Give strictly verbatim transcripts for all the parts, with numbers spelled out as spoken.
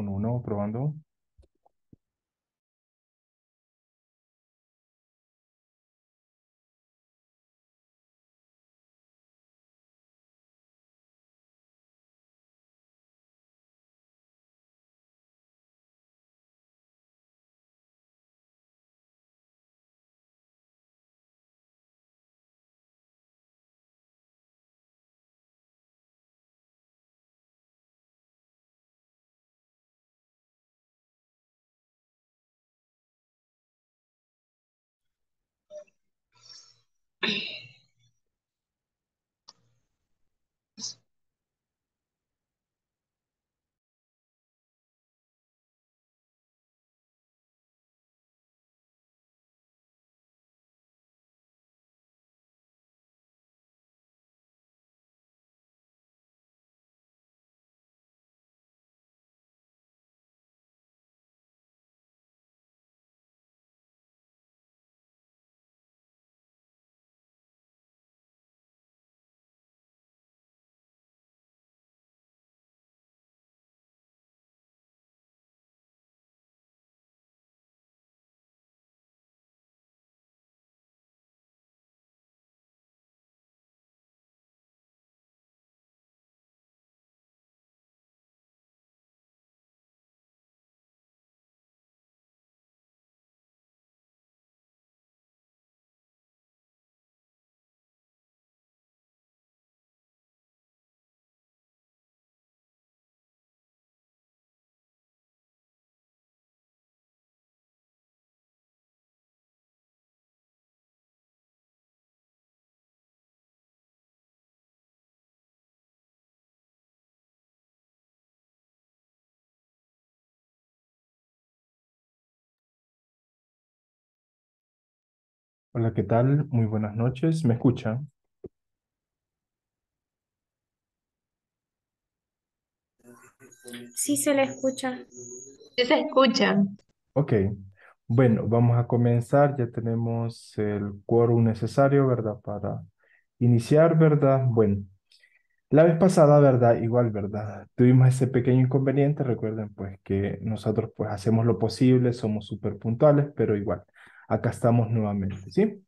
Un uno, probando. Hola, ¿qué tal? Muy buenas noches. ¿Me escuchan? Sí, se le escucha. Sí, se escucha. Ok. Bueno, vamos a comenzar. Ya tenemos el quórum necesario, ¿verdad? Para iniciar, ¿verdad? Bueno, la vez pasada, ¿verdad? Igual, ¿verdad? Tuvimos ese pequeño inconveniente. Recuerden, pues, que nosotros, pues, hacemos lo posible, somos súper puntuales, pero igual. Acá estamos nuevamente, ¿sí?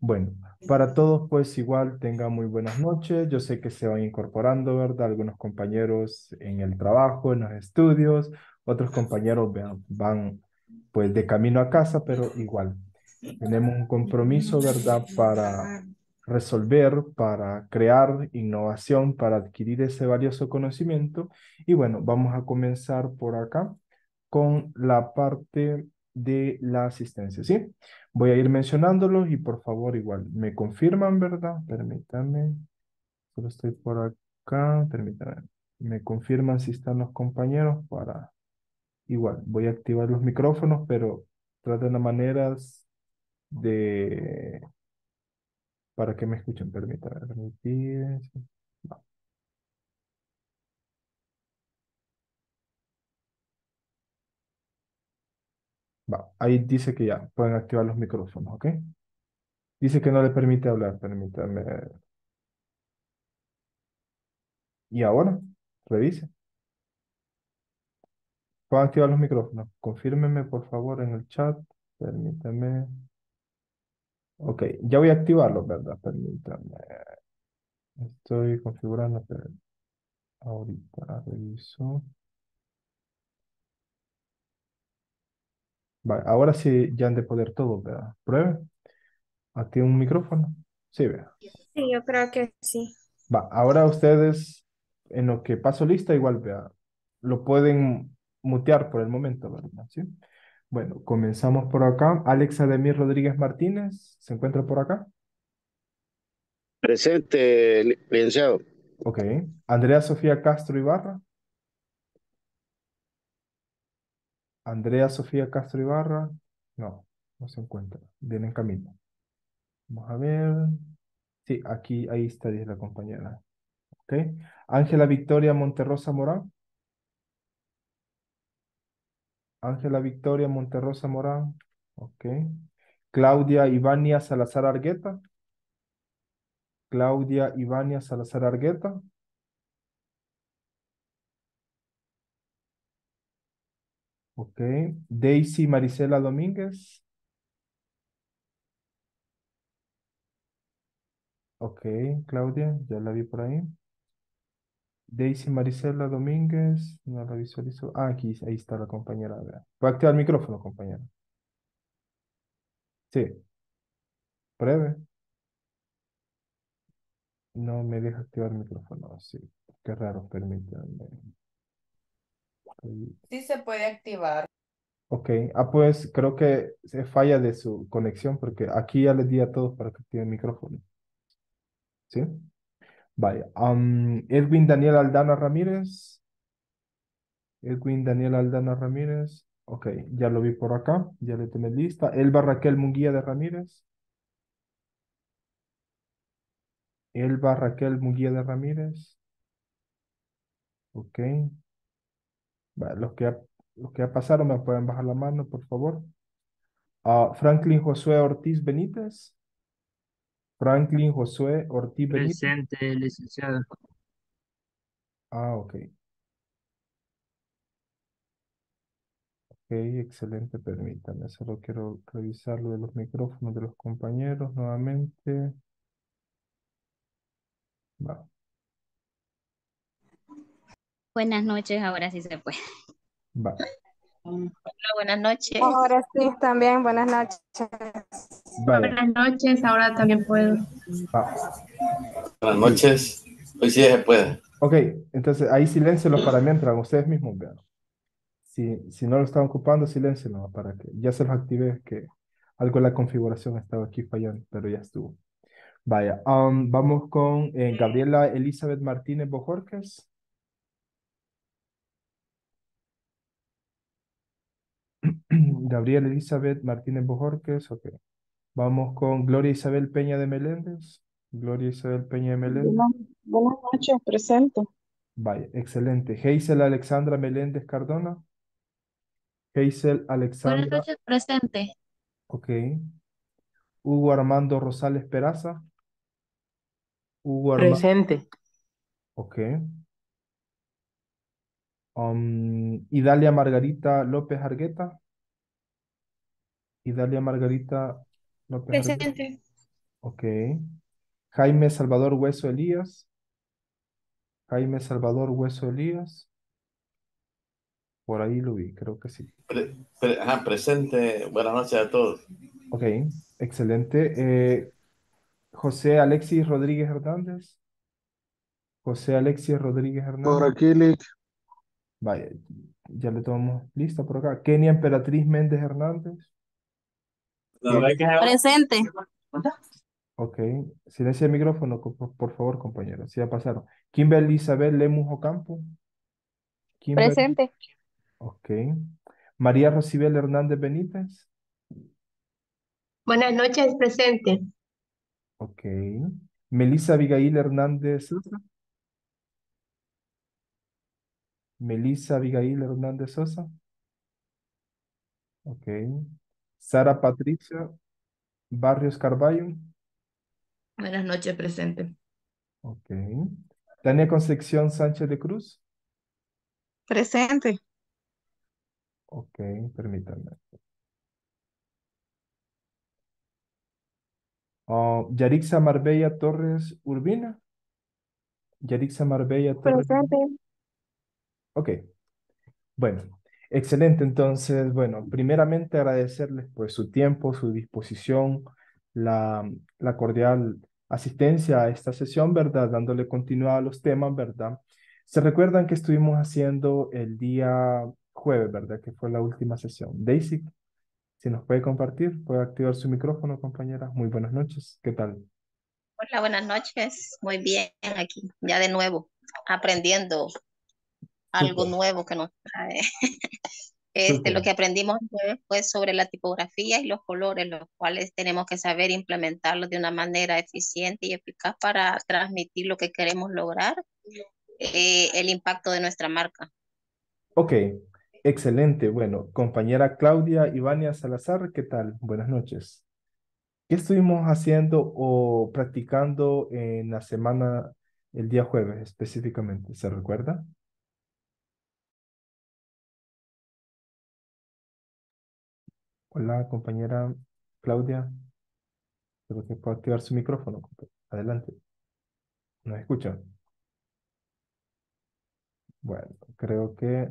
Bueno, para todos, pues, igual, tengan muy buenas noches. Yo sé que se van incorporando, ¿verdad? Algunos compañeros en el trabajo, en los estudios. Otros compañeros van, pues, de camino a casa, pero igual. Tenemos un compromiso, ¿verdad? Para resolver, para crear innovación, para adquirir ese valioso conocimiento. Y bueno, vamos a comenzar por acá con la parte de la asistencia, ¿sí? Voy a ir mencionándolos y por favor igual me confirman, ¿verdad? Permítanme, solo estoy por acá, permítanme, me confirman si están los compañeros para, igual, voy a activar los micrófonos, pero traten las maneras de, para que me escuchen, permítanme, permítanme, no. Va, ahí dice que ya pueden activar los micrófonos, ¿ok? Dice que no le permite hablar, permítame. Y ahora, revise. Pueden activar los micrófonos. Confírmenme, por favor, en el chat. Permítame. Ok, ya voy a activarlo, ¿verdad? Permítame. Estoy configurando, pero ahorita reviso. Vale, ahora sí ya han de poder todo, ¿verdad? Pruebe. Activa un micrófono. Sí, vea. Sí, yo creo que sí. Va, ahora ustedes, en lo que paso lista, igual, vea, lo pueden mutear por el momento, ¿verdad? ¿Sí? Bueno, comenzamos por acá. Alex Ademir Rodríguez Martínez, ¿se encuentra por acá? Presente, licenciado. Ok. Andrea Sofía Castro Ibarra. Andrea Sofía Castro Ibarra, no, no se encuentra, viene en camino. Vamos a ver, sí, aquí, ahí está, dice la compañera. Ok, Ángela Victoria Monterrosa Morán. Ángela Victoria Monterrosa Morán, ok. Claudia Ivania Salazar Argueta. Claudia Ivania Salazar Argueta. Ok. Daisy Maricela Domínguez. Ok, Claudia, ya la vi por ahí. Daisy Maricela Domínguez, no la visualizo. Ah, aquí, ahí está la compañera. Voy a activar el micrófono, compañera. Sí. Breve. No me deja activar el micrófono, sí. Qué raro, permítanme. Sí se puede activar. Ok, ah, pues creo que se falla de su conexión porque aquí ya les di a todos para que activen el micrófono. ¿Sí? Vaya. Um, Edwin Daniel Aldana Ramírez. Edwin Daniel Aldana Ramírez. Ok, ya lo vi por acá. Ya le tenés lista. Elba Raquel Munguía de Ramírez. Elba Raquel Munguía de Ramírez. Ok. Vale, los que ya, los que ya pasaron me pueden bajar la mano, por favor. Uh, Franklin Josué Ortiz Benítez. Franklin Josué Ortiz Benítez. Presente, licenciado. Ah, ok. Ok, excelente, permítame. Solo quiero revisar lo de los micrófonos de los compañeros nuevamente. Va. Buenas noches, ahora sí se puede. Va. Hola, buenas noches. Ahora sí, también, buenas noches. Vale. Buenas noches, ahora también puedo. Ah. Buenas noches, hoy sí se puede. Ok, entonces ahí siléncielo para mientras, ustedes mismos vean. Si, si no lo están ocupando, siléncielo para que ya se los active, que algo de la configuración estaba aquí fallando, pero ya estuvo. Vaya, um, vamos con eh, Gabriela Elizabeth Martínez Bojórquez. Gabriela Elizabeth Martínez Bojórquez, ok. Vamos con Gloria Isabel Peña de Meléndez. Gloria Isabel Peña de Meléndez. Buenas, buenas noches, presente. Vaya, excelente. Heisel Alexandra Meléndez Cardona. Heisel Alexandra. Buenas noches, presente. Ok. Hugo Armando Rosales Peraza. Hugo Armando. Presente. Ok. Um, Idalia Margarita López Argueta. Idalia Margarita López Argueta. Presente. Ok. Jaime Salvador Hueso Elías. Jaime Salvador Hueso Elías. Por ahí lo vi, creo que sí. Pre, pre, ajá, presente. Buenas noches a todos. Ok, excelente. Eh, José Alexis Rodríguez Hernández. José Alexis Rodríguez Hernández. Por aquí, Lick. Vaya, ya le tomamos lista por acá. Kenia Emperatriz Méndez Hernández. Presente. Ok, silencia el micrófono, por favor, compañeros. Si ya pasaron. Kimber Elizabeth Lemus Ocampo. Kimber... Presente. Ok. María Rosibel Hernández Benítez. Buenas noches, presente. Ok. Melissa Abigail Hernández Sosa. Melissa Abigail Hernández Sosa. Ok. Sara Patricia Barrios Carballo. Buenas noches, presente. Ok. Tania Concepción Sánchez de Cruz. Presente. Ok, permítanme. Uh, Yarixa Marbella Torres Urbina. Yarixa Marbella Torres. Presente. Ok. Bueno. Excelente, entonces, bueno, primeramente agradecerles pues su tiempo, su disposición, la, la cordial asistencia a esta sesión, ¿verdad? Dándole continuidad a los temas, ¿verdad? Se recuerdan que estuvimos haciendo el día jueves, ¿verdad? Que fue la última sesión. Daisy, si nos puede compartir, puede activar su micrófono, compañera. Muy buenas noches, ¿qué tal? Hola, buenas noches, muy bien aquí, ya de nuevo, aprendiendo algo nuevo que nos trae. Este, lo que aprendimos fue sobre la tipografía y los colores, los cuales tenemos que saber implementarlos de una manera eficiente y eficaz para transmitir lo que queremos lograr, eh, el impacto de nuestra marca. Ok, excelente. Bueno, compañera Claudia Ivania Salazar, ¿qué tal? Buenas noches. ¿Qué estuvimos haciendo o practicando en la semana, el día jueves específicamente? ¿Se recuerda? Hola, compañera Claudia. Creo que puedo activar su micrófono. Adelante. ¿Nos escucha? Bueno, creo que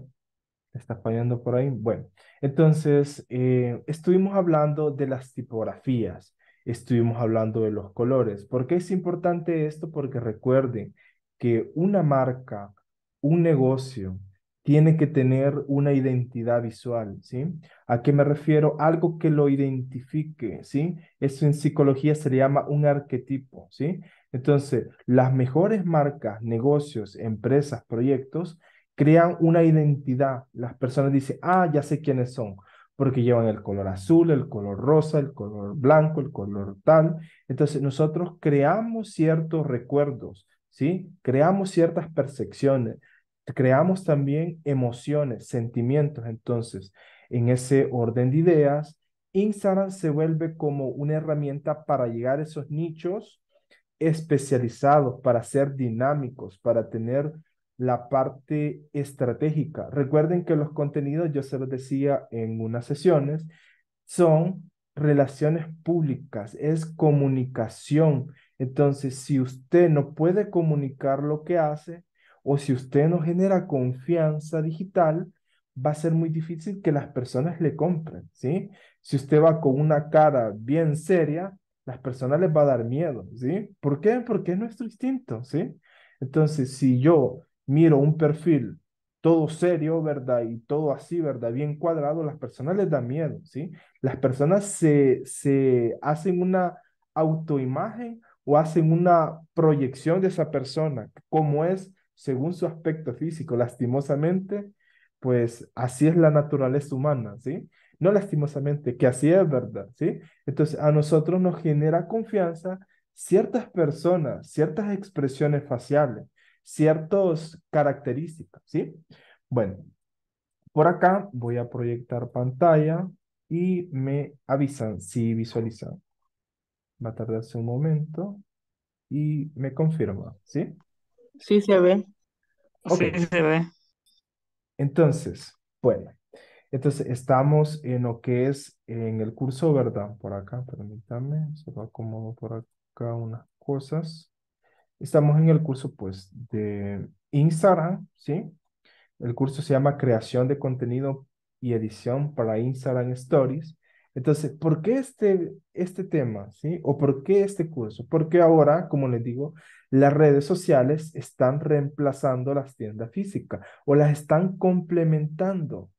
está fallando por ahí. Bueno, entonces eh, estuvimos hablando de las tipografías. Estuvimos hablando de los colores. ¿Por qué es importante esto? Porque recuerden que una marca, un negocio, tiene que tener una identidad visual, ¿sí? ¿A qué me refiero? Algo que lo identifique, ¿sí? Eso en psicología se le llama un arquetipo, ¿sí? Entonces, las mejores marcas, negocios, empresas, proyectos, crean una identidad. Las personas dicen, ah, ya sé quiénes son, porque llevan el color azul, el color rosa, el color blanco, el color tal. Entonces, nosotros creamos ciertos recuerdos, ¿sí? Creamos ciertas percepciones, creamos también emociones, sentimientos. Entonces, en ese orden de ideas, Instagram se vuelve como una herramienta para llegar a esos nichos especializados, para ser dinámicos, para tener la parte estratégica. Recuerden que los contenidos, yo se los decía en unas sesiones, son relaciones públicas, es comunicación. Entonces, si usted no puede comunicar lo que hace, o si usted no genera confianza digital, va a ser muy difícil que las personas le compren, ¿sí? Si usted va con una cara bien seria, las personas les va a dar miedo, ¿sí? ¿Por qué? Porque es nuestro instinto, ¿sí? Entonces, si yo miro un perfil todo serio, ¿verdad? Y todo así, ¿verdad? Bien cuadrado, las personas les da miedo, ¿sí? Las personas se, se hacen una autoimagen o hacen una proyección de esa persona, como es según su aspecto físico. Lastimosamente, pues así es la naturaleza humana, ¿sí? No lastimosamente, que así es, ¿verdad? ¿Sí? Entonces, a nosotros nos genera confianza ciertas personas, ciertas expresiones faciales, ciertas características, ¿sí? Bueno, por acá voy a proyectar pantalla y me avisan si visualizan. Va a tardarse un momento y me confirma, ¿sí? Sí se ve. Okay. Sí se ve. Entonces, bueno, entonces estamos en lo que es en el curso, ¿verdad? Por acá, permítame, se va acomodo por acá unas cosas. Estamos en el curso, pues, de Instagram, ¿sí? El curso se llama Creación de Contenido y Edición para Instagram Stories. Entonces, ¿por qué este, este tema, sí? ¿O por qué este curso? Porque ahora, como les digo, las redes sociales están reemplazando las tiendas físicas o las están complementando.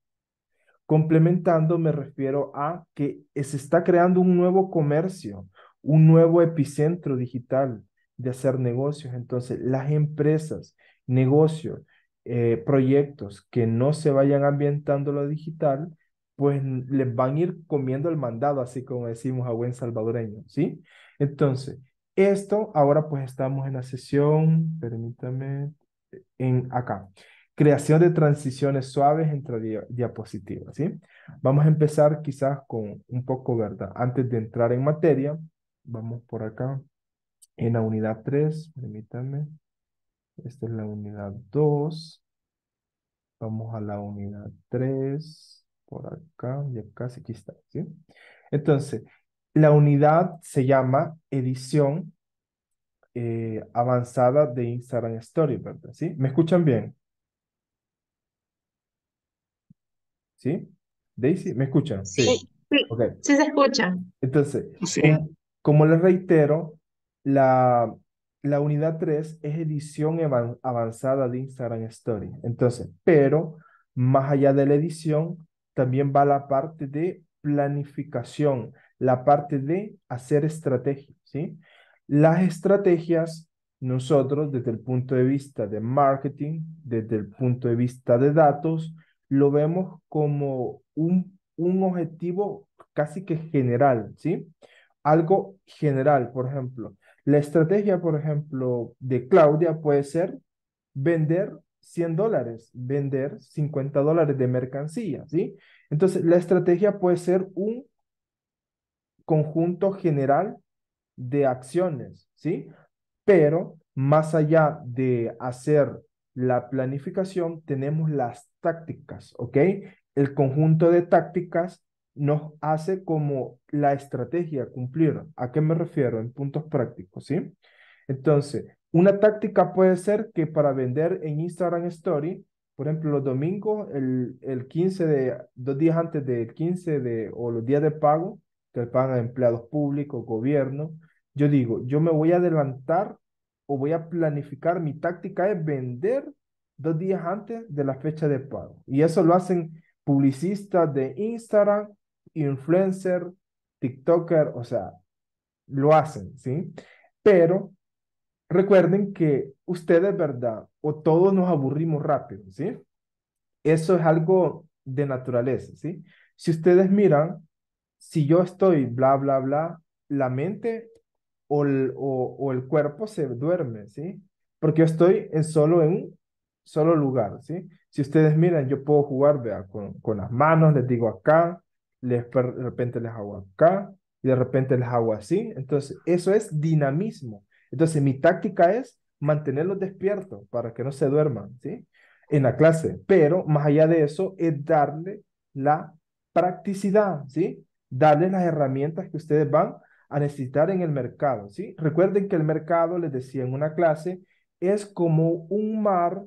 Complementando me refiero a que se está creando un nuevo comercio, un nuevo epicentro digital de hacer negocios. Entonces, las empresas, negocios, eh, proyectos que no se vayan ambientando lo digital, pues les van a ir comiendo el mandado, así como decimos a buen salvadoreño, ¿sí? Entonces, esto, ahora pues estamos en la sesión, permítame, en acá, creación de transiciones suaves entre di diapositivas, ¿sí? Vamos a empezar quizás con un poco, ¿verdad? Antes de entrar en materia, vamos por acá, en la unidad tres, permítame, esta es la unidad dos, vamos a la unidad tres, por acá, ya casi aquí está, ¿sí? Entonces, la unidad se llama edición eh, avanzada de Instagram Stories, ¿verdad? ¿Sí? ¿Me escuchan bien? ¿Sí? ¿Daisy? ¿Me escuchan? Sí, sí, okay. Sí se escucha. Entonces, sí. Como, como les reitero, la, la unidad tres es edición avanzada de Instagram Stories. Entonces, pero más allá de la edición, también va la parte de planificación, la parte de hacer estrategia, ¿sí? Las estrategias, nosotros desde el punto de vista de marketing, desde el punto de vista de datos, lo vemos como un, un objetivo casi que general, ¿sí? Algo general, por ejemplo. La estrategia, por ejemplo, de Claudia puede ser vender cien dólares, vender cincuenta dólares de mercancía, ¿sí? Entonces, la estrategia puede ser un conjunto general de acciones, ¿sí? Pero, más allá de hacer la planificación, tenemos las tácticas, ¿ok? El conjunto de tácticas nos hace como la estrategia cumplir. ¿A qué me refiero? En puntos prácticos, ¿sí? Entonces, una táctica puede ser que para vender en Instagram Story, por ejemplo, los domingos, el, el quince de, dos días antes del quince de, o los días de pago, que pagan a empleados públicos, gobierno, yo digo, yo me voy a adelantar o voy a planificar, mi táctica es vender dos días antes de la fecha de pago. Y eso lo hacen publicistas de Instagram, influencer, TikToker, o sea, lo hacen, ¿sí? Pero recuerden que ustedes, ¿verdad? O todos nos aburrimos rápido, ¿sí? Eso es algo de naturaleza, ¿sí? Si ustedes miran, si yo estoy bla, bla, bla, la mente o el, o, o el cuerpo se duerme, ¿sí? Porque yo estoy en solo en un solo lugar, ¿sí? Si ustedes miran, yo puedo jugar, vea, con, con las manos, les digo acá, les, de repente les hago acá, y de repente les hago así. Entonces, eso es dinamismo. Entonces, mi táctica es mantenerlos despiertos para que no se duerman, ¿sí? En la clase. Pero, más allá de eso, es darle la practicidad, ¿sí? Darles las herramientas que ustedes van a necesitar en el mercado, ¿sí? Recuerden que el mercado, les decía en una clase, es como un mar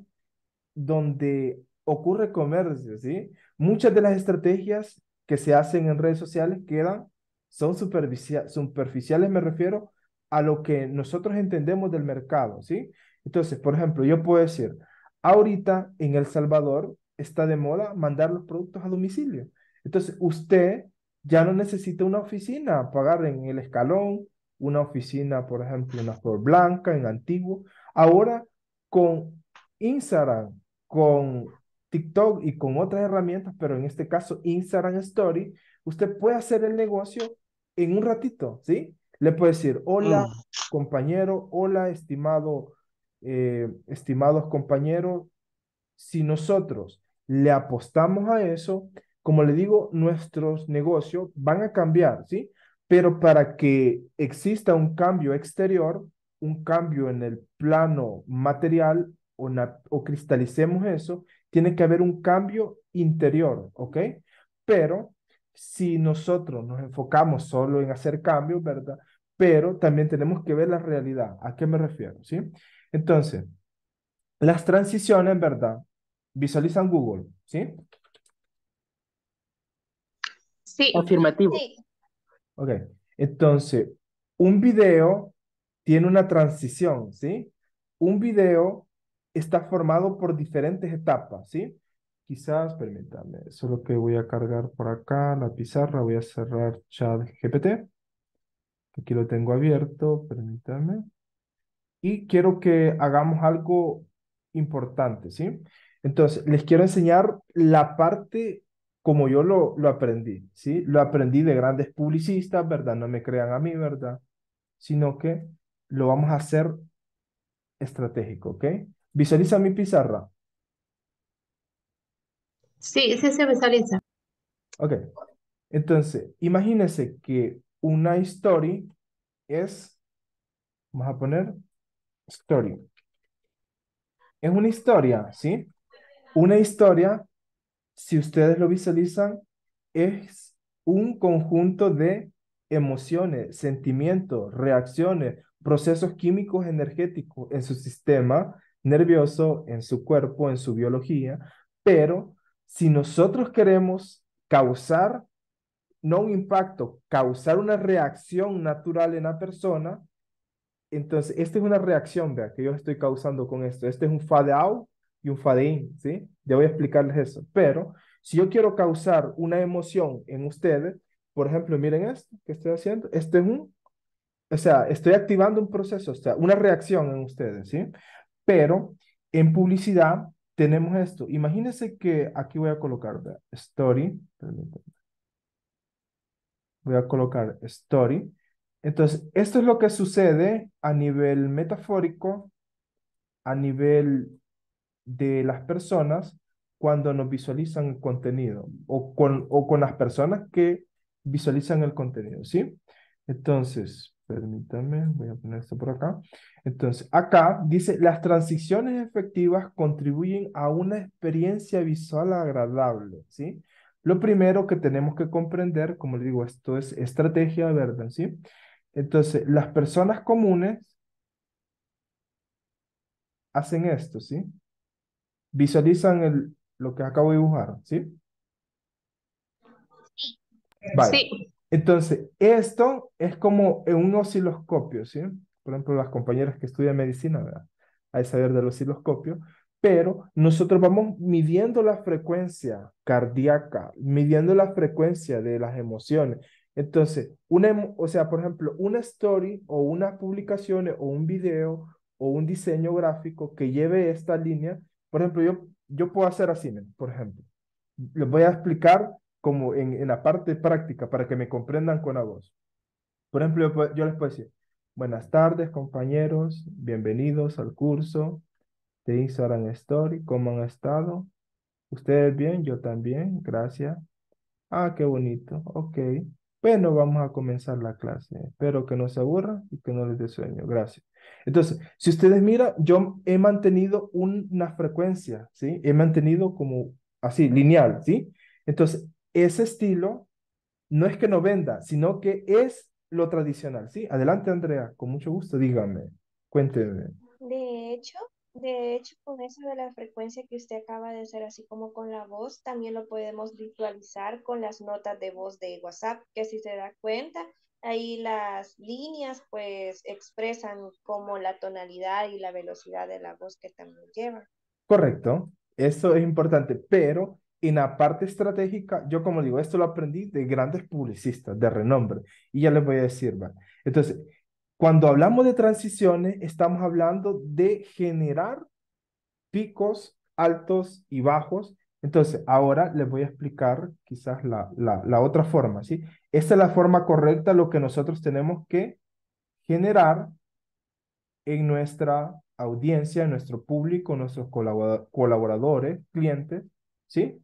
donde ocurre comercio, ¿sí? Muchas de las estrategias que se hacen en redes sociales quedan, son superficiales, superficiales me refiero a lo que nosotros entendemos del mercado, ¿sí? Entonces, por ejemplo, yo puedo decir, ahorita en El Salvador está de moda mandar los productos a domicilio. Entonces, usted ya no necesita una oficina, pagar en El Escalón, una oficina, por ejemplo, en la Flor Blanca, en Antiguo. Ahora, con Instagram, con TikTok y con otras herramientas, pero en este caso Instagram Story, usted puede hacer el negocio en un ratito, ¿sí? Le puede decir, hola, mm. compañero, hola, estimado, eh, estimados compañeros. Si nosotros le apostamos a eso, como le digo, nuestros negocios van a cambiar, ¿sí? Pero para que exista un cambio exterior, un cambio en el plano material o, o cristalicemos eso, tiene que haber un cambio interior, ¿ok? Pero si nosotros nos enfocamos solo en hacer cambios, ¿verdad? Pero también tenemos que ver la realidad. ¿A qué me refiero? ¿Sí? Entonces, las transiciones, ¿verdad? Visualizan Google, ¿sí? Sí. Afirmativo. Sí. Ok. Entonces, un video tiene una transición, ¿sí? Un video está formado por diferentes etapas, ¿sí? Quizás, permítanme, solo que voy a cargar por acá la pizarra, voy a cerrar ChatGPT. Aquí lo tengo abierto, permítanme. Y quiero que hagamos algo importante, ¿sí? Entonces, les quiero enseñar la parte como yo lo, lo aprendí, ¿sí? Lo aprendí de grandes publicistas, ¿verdad? No me crean a mí, ¿verdad? Sino que lo vamos a hacer estratégico, ¿ok? Visualiza mi pizarra. Sí, sí se visualiza. Ok. Entonces, imagínense que una story es, vamos a poner, story. Es una historia, ¿sí? Una historia, si ustedes lo visualizan, es un conjunto de emociones, sentimientos, reacciones, procesos químicos energéticos en su sistema nervioso, en su cuerpo, en su biología, pero si nosotros queremos causar, no un impacto, causar una reacción natural en la persona, entonces esta es una reacción, vea, que yo estoy causando con esto. Este es un fade out y un fade in, ¿sí? Ya voy a explicarles eso. Pero si yo quiero causar una emoción en ustedes, por ejemplo, miren esto que estoy haciendo. Este es un, o sea, estoy activando un proceso, o sea, una reacción en ustedes, ¿sí? Pero en publicidad tenemos esto. Imagínense que aquí voy a colocar ¿verdad? Story. Voy a colocar Story. Entonces, esto es lo que sucede a nivel metafórico, a nivel de las personas cuando nos visualizan el contenido o con, o con las personas que visualizan el contenido, ¿sí? Entonces, permítanme, voy a poner esto por acá. Entonces, acá dice, las transiciones efectivas contribuyen a una experiencia visual agradable, ¿sí? Lo primero que tenemos que comprender, como les digo, esto es estrategia, ¿verdad? ¿Sí? Entonces, las personas comunes hacen esto, ¿sí? Visualizan el, lo que acabo de dibujar, ¿sí? Sí. Vale. Sí. Entonces, esto es como un osciloscopio, ¿sí? Por ejemplo, las compañeras que estudian medicina, ¿verdad? Hay saber del osciloscopio, pero nosotros vamos midiendo la frecuencia cardíaca, midiendo la frecuencia de las emociones. Entonces, una, o sea, por ejemplo, una story o unas publicaciones o un video o un diseño gráfico que lleve esta línea, por ejemplo, yo, yo puedo hacer así, por ejemplo. Les voy a explicar como en, en la parte práctica para que me comprendan con la voz. Por ejemplo, yo, yo les puedo decir, buenas tardes, compañeros, bienvenidos al curso de Instagram Story. ¿Cómo han estado? ¿Ustedes bien? Yo también, gracias. Ah, qué bonito, ok. Bueno, vamos a comenzar la clase. Espero que no se aburran y que no les dé sueño. Gracias. Entonces, si ustedes miran, yo he mantenido una frecuencia, ¿sí? He mantenido como así, lineal, ¿sí? Entonces, ese estilo no es que no venda, sino que es lo tradicional, ¿sí? Adelante, Andrea, con mucho gusto, dígame, cuénteme. De hecho, de hecho, con eso de la frecuencia que usted acaba de hacer, así como con la voz, también lo podemos visualizar con las notas de voz de WhatsApp, que si se da cuenta, ahí las líneas pues expresan como la tonalidad y la velocidad de la voz que también lleva. Correcto, eso es importante, pero en la parte estratégica, yo como digo, esto lo aprendí de grandes publicistas de renombre, y ya les voy a decir, ¿vale? Entonces, cuando hablamos de transiciones, estamos hablando de generar picos altos y bajos. Entonces, ahora les voy a explicar quizás la, la, la otra forma, ¿sí? Esta es la forma correcta, lo que nosotros tenemos que generar en nuestra audiencia, en nuestro público, nuestros colaboradores, clientes, ¿sí?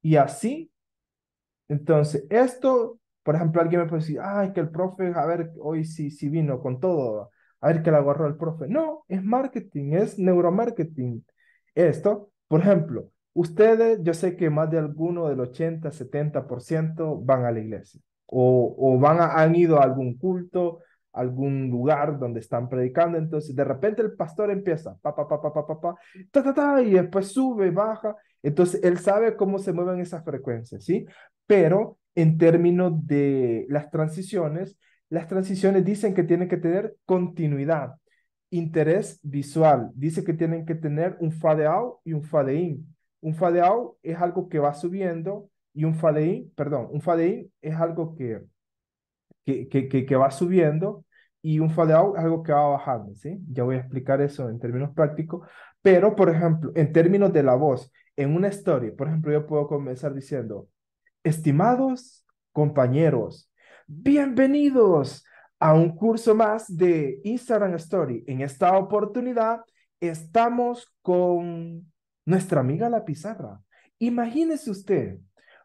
Y así, entonces, esto, por ejemplo, alguien me puede decir, ah, es que el profe, a ver, hoy sí, sí vino con todo, a ver que le agarró el profe. No, es marketing, es neuromarketing. Esto, por ejemplo, ustedes, yo sé que más de alguno del ochenta, setenta por ciento van a la iglesia, o, o van a, han ido a algún culto, algún lugar donde están predicando. Entonces, de repente el pastor empieza, pa, pa, pa, pa, pa, pa, pa, ta, ta, ta, y después sube, baja. Entonces, él sabe cómo se mueven esas frecuencias, ¿sí? Pero en términos de las transiciones, las transiciones dicen que tienen que tener continuidad, interés visual. Dice que tienen que tener un fade out y un fade in. Un fade out es algo que va subiendo y un fade in, perdón, un fade in es algo que Que, que, que va subiendo, y un fade out es algo que va bajando, ¿sí? Ya voy a explicar eso en términos prácticos, pero, por ejemplo, en términos de la voz, en una story, por ejemplo, yo puedo comenzar diciendo, estimados compañeros, bienvenidos a un curso más de Instagram Story. En esta oportunidad estamos con nuestra amiga la pizarra. Imagínese usted,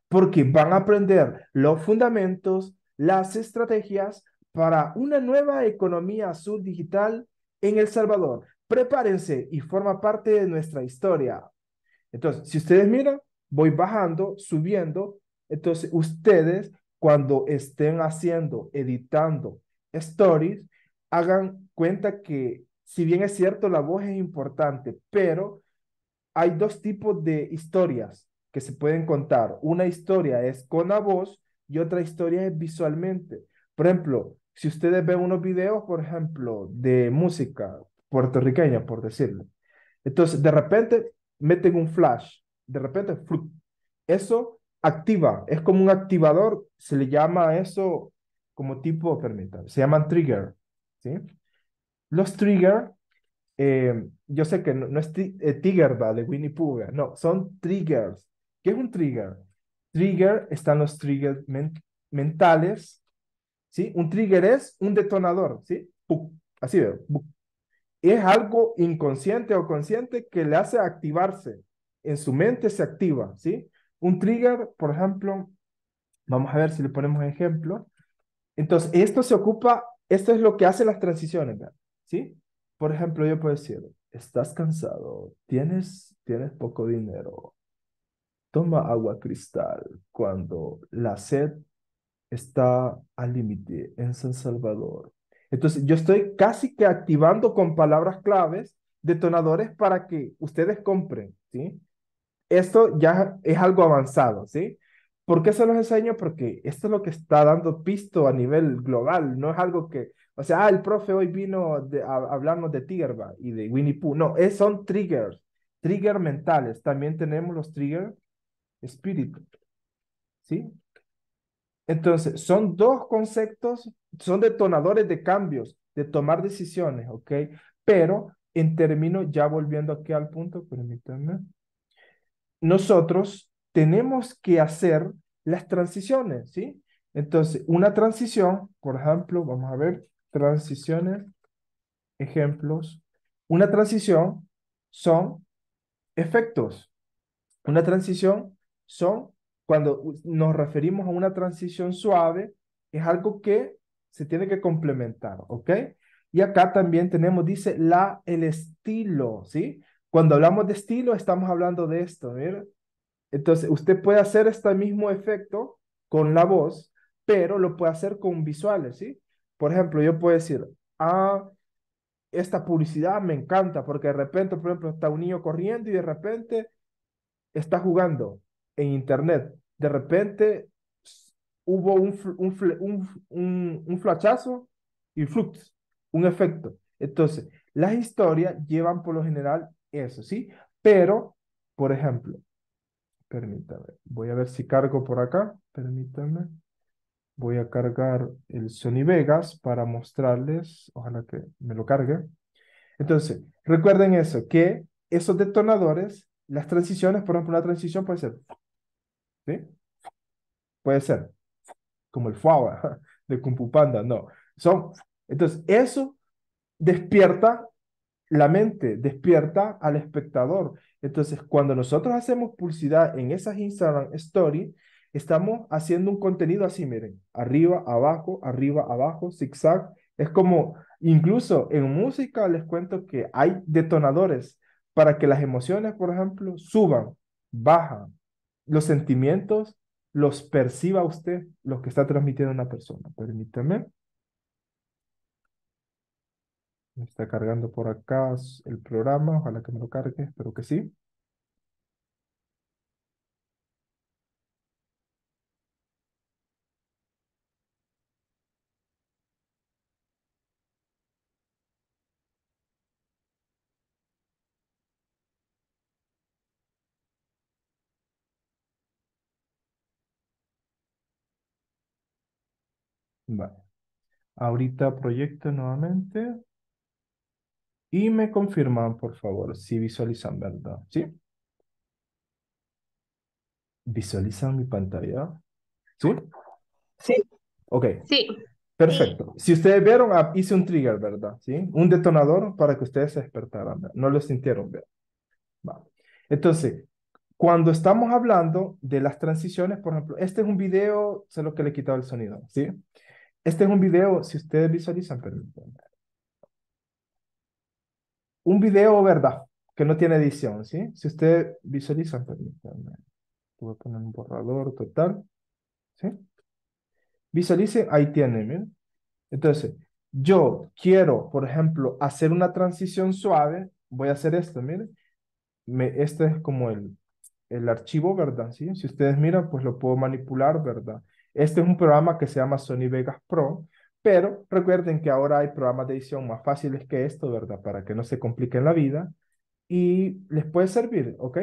porque van a aprender los fundamentos, las estrategias para una nueva economía azul digital en El Salvador. Prepárense y forma parte de nuestra historia. Entonces, si ustedes miran, voy bajando, subiendo. Entonces, ustedes cuando estén haciendo, editando stories, hagan cuenta que, si bien es cierto, la voz es importante, pero hay dos tipos de historias que se pueden contar. Una historia es con la voz, y otra historia es visualmente. Por ejemplo, si ustedes ven unos videos, por ejemplo, de música puertorriqueña, por decirlo. Entonces, de repente, meten un flash. De repente, ¡fru! Eso activa. Es como un activador. Se le llama eso como tipo, permítanme, se llaman trigger, ¿sí? Los trigger, eh, yo sé que no, no es eh, Tiger, ¿va? De Winnie Pooh. No, son triggers. ¿Qué es un trigger? Trigger, están los triggers men mentales, ¿sí? Un trigger es un detonador, ¿sí? ¡Puc! Así veo. ¡Puc! Es algo inconsciente o consciente que le hace activarse. En su mente se activa, ¿sí? Un trigger, por ejemplo, vamos a ver si le ponemos ejemplo. Entonces, esto se ocupa, esto es lo que hace las transiciones, ¿sí? Por ejemplo, yo puedo decir, estás cansado, tienes, tienes poco dinero, toma agua cristal cuando la sed está al límite en San Salvador. Entonces yo estoy casi que activando con palabras claves detonadores para que ustedes compren, ¿sí? Esto ya es algo avanzado, ¿sí? ¿Por qué se los enseño? Porque esto es lo que está dando pisto a nivel global, no es algo que, o sea, ah, el profe hoy vino de, a, a hablarnos de Tigerba y de Winnie Pooh, no, es, son triggers, triggers mentales, también tenemos los triggers espíritu, ¿sí? Entonces, son dos conceptos, son detonadores de cambios, de tomar decisiones, ¿ok? Pero, en términos, ya volviendo aquí al punto, permítanme, nosotros tenemos que hacer las transiciones, ¿sí? Entonces, una transición, por ejemplo, vamos a ver, transiciones, ejemplos. Una transición son efectos. Una transición son... Cuando nos referimos a una transición suave, es algo que se tiene que complementar, ¿ok? Y acá también tenemos, dice, la, el estilo, ¿sí? Cuando hablamos de estilo, estamos hablando de esto, ¿ver? Entonces, usted puede hacer este mismo efecto con la voz, pero lo puede hacer con visuales, ¿sí? Por ejemplo, yo puedo decir, ah, esta publicidad me encanta, porque de repente, por ejemplo, está un niño corriendo y de repente está jugando en internet. De repente hubo un, un, un, un, un flashazo y flux, un efecto. Entonces, las historias llevan por lo general eso, ¿sí? Pero, por ejemplo, permítame, voy a ver si cargo por acá, permítame, voy a cargar el Sony Vegas para mostrarles, ojalá que me lo cargue. Entonces, recuerden eso, que esos detonadores, las transiciones, por ejemplo, una transición puede ser, ¿sí? Puede ser como el fuawa de Kung Fu Panda, no. Son, entonces, eso despierta la mente, despierta al espectador. Entonces, cuando nosotros hacemos publicidad en esas Instagram Stories, estamos haciendo un contenido así, miren, arriba, abajo, arriba, abajo, zigzag. Es como, incluso en música les cuento que hay detonadores para que las emociones, por ejemplo, suban, bajan. Los sentimientos los perciba usted, los que está transmitiendo una persona. Permítame. Me está cargando por acá el programa. Ojalá que me lo cargue. Espero que sí. Vale, ahorita proyecto nuevamente y me confirman, por favor, si visualizan, ¿verdad? ¿Sí? ¿Visualizan mi pantalla? ¿Sí? Sí. Ok. Sí. Perfecto. Si ustedes vieron, hice un trigger, ¿verdad? ¿Sí? Un detonador para que ustedes se despertaran, ¿verdad? No lo sintieron, ¿verdad? Vale. Entonces, cuando estamos hablando de las transiciones, por ejemplo, este es un video, solo que le he quitado el sonido, ¿sí? Este es un video, si ustedes visualizan, permítanme. Un video, ¿verdad? Que no tiene edición, ¿sí? Si ustedes visualizan, permítanme. Voy a poner un borrador total, ¿sí? Visualicen, ahí tienen, miren. Entonces, yo quiero, por ejemplo, hacer una transición suave. Voy a hacer esto, miren. Me, este es como el, el archivo, ¿verdad? ¿Sí? Si ustedes miran, pues lo puedo manipular, ¿verdad? Este es un programa que se llama Sony Vegas Pro, pero recuerden que ahora hay programas de edición más fáciles que esto, ¿verdad? Para que no se compliquen la vida y les puede servir, ¿ok?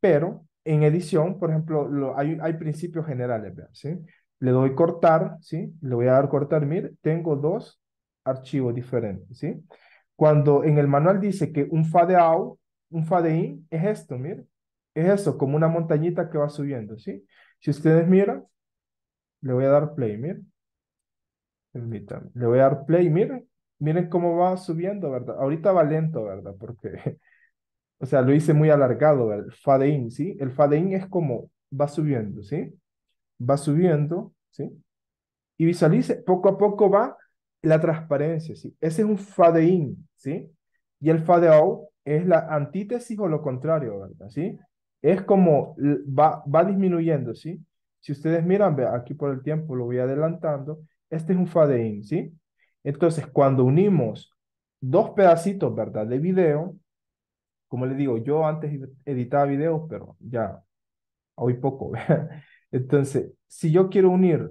Pero en edición, por ejemplo, lo, hay, hay principios generales, ¿verdad? ¿Sí? Le doy cortar, ¿sí? Le voy a dar cortar, mire, tengo dos archivos diferentes, ¿sí? Cuando en el manual dice que un fade out, un fade in, es esto, mire, es eso, como una montañita que va subiendo, ¿sí? Si ustedes miran, le voy a dar play, miren. Permítanme. Le voy a dar play, miren. Miren cómo va subiendo, ¿verdad? Ahorita va lento, ¿verdad? Porque, o sea, lo hice muy alargado, ¿verdad? El fade in, ¿sí? El fade in es como va subiendo, ¿sí? Va subiendo, ¿sí? Y visualice, poco a poco va la transparencia, ¿sí? Ese es un fade in, ¿sí? Y el fade out es la antítesis o lo contrario, ¿verdad? ¿Sí? es como va, va disminuyendo, ¿sí? Si ustedes miran, aquí por el tiempo lo voy adelantando, este es un fade-in, ¿sí? Entonces, cuando unimos dos pedacitos, ¿verdad?, de video, como les digo, yo antes editaba videos, pero ya, hoy poco, ¿verdad? Entonces, si yo quiero unir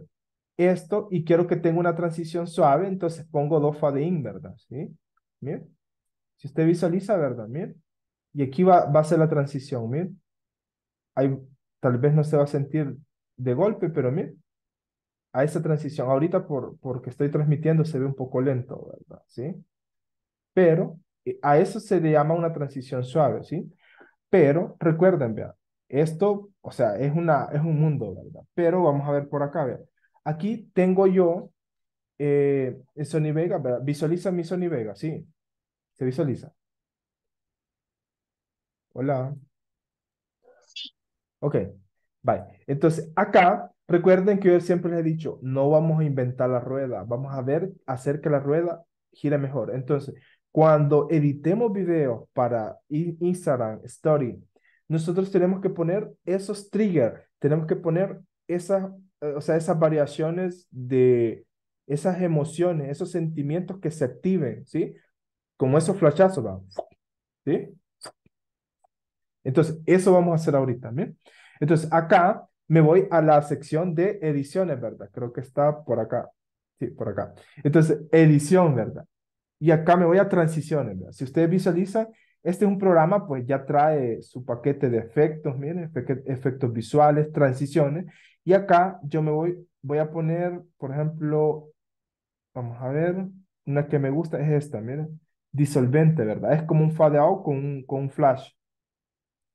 esto y quiero que tenga una transición suave, entonces pongo dos fade-in, ¿verdad? ¿Sí? Miren. Si usted visualiza, ¿verdad? Miren. Y aquí va, va a ser la transición, miren. Ahí, tal vez no se va a sentir de golpe, pero miren. A esa transición. Ahorita, por, porque estoy transmitiendo, se ve un poco lento, ¿verdad? ¿Sí? Pero a eso se le llama una transición suave, ¿sí? Pero recuerden, vean. Esto, o sea, es, una, es un mundo, ¿verdad? Pero vamos a ver por acá, vean. Aquí tengo yo eh, el Sony Vegas, ¿verdad? Visualiza mi Sony Vegas, ¿sí? ¿Se visualiza? Hola. Sí. Ok, bye. Entonces, acá, recuerden que yo siempre les he dicho, no vamos a inventar la rueda, vamos a ver, hacer que la rueda gire mejor. Entonces, cuando editemos videos para Instagram Stories, nosotros tenemos que poner esos triggers, tenemos que poner esas, o sea, esas variaciones de esas emociones, esos sentimientos que se activen, ¿sí? Como esos flashazos, ¿va? ¿Sí? Entonces, eso vamos a hacer ahorita, ¿bien? Entonces, acá me voy a la sección de ediciones, ¿verdad? Creo que está por acá. Sí, por acá. Entonces, edición, ¿verdad? Y acá me voy a transiciones, ¿verdad? Si ustedes visualizan, este es un programa, pues ya trae su paquete de efectos, miren, efectos visuales, transiciones. Y acá yo me voy, voy a poner, por ejemplo, vamos a ver, una que me gusta es esta, miren, disolvente, ¿verdad? Es como un fade out con un, con un flash.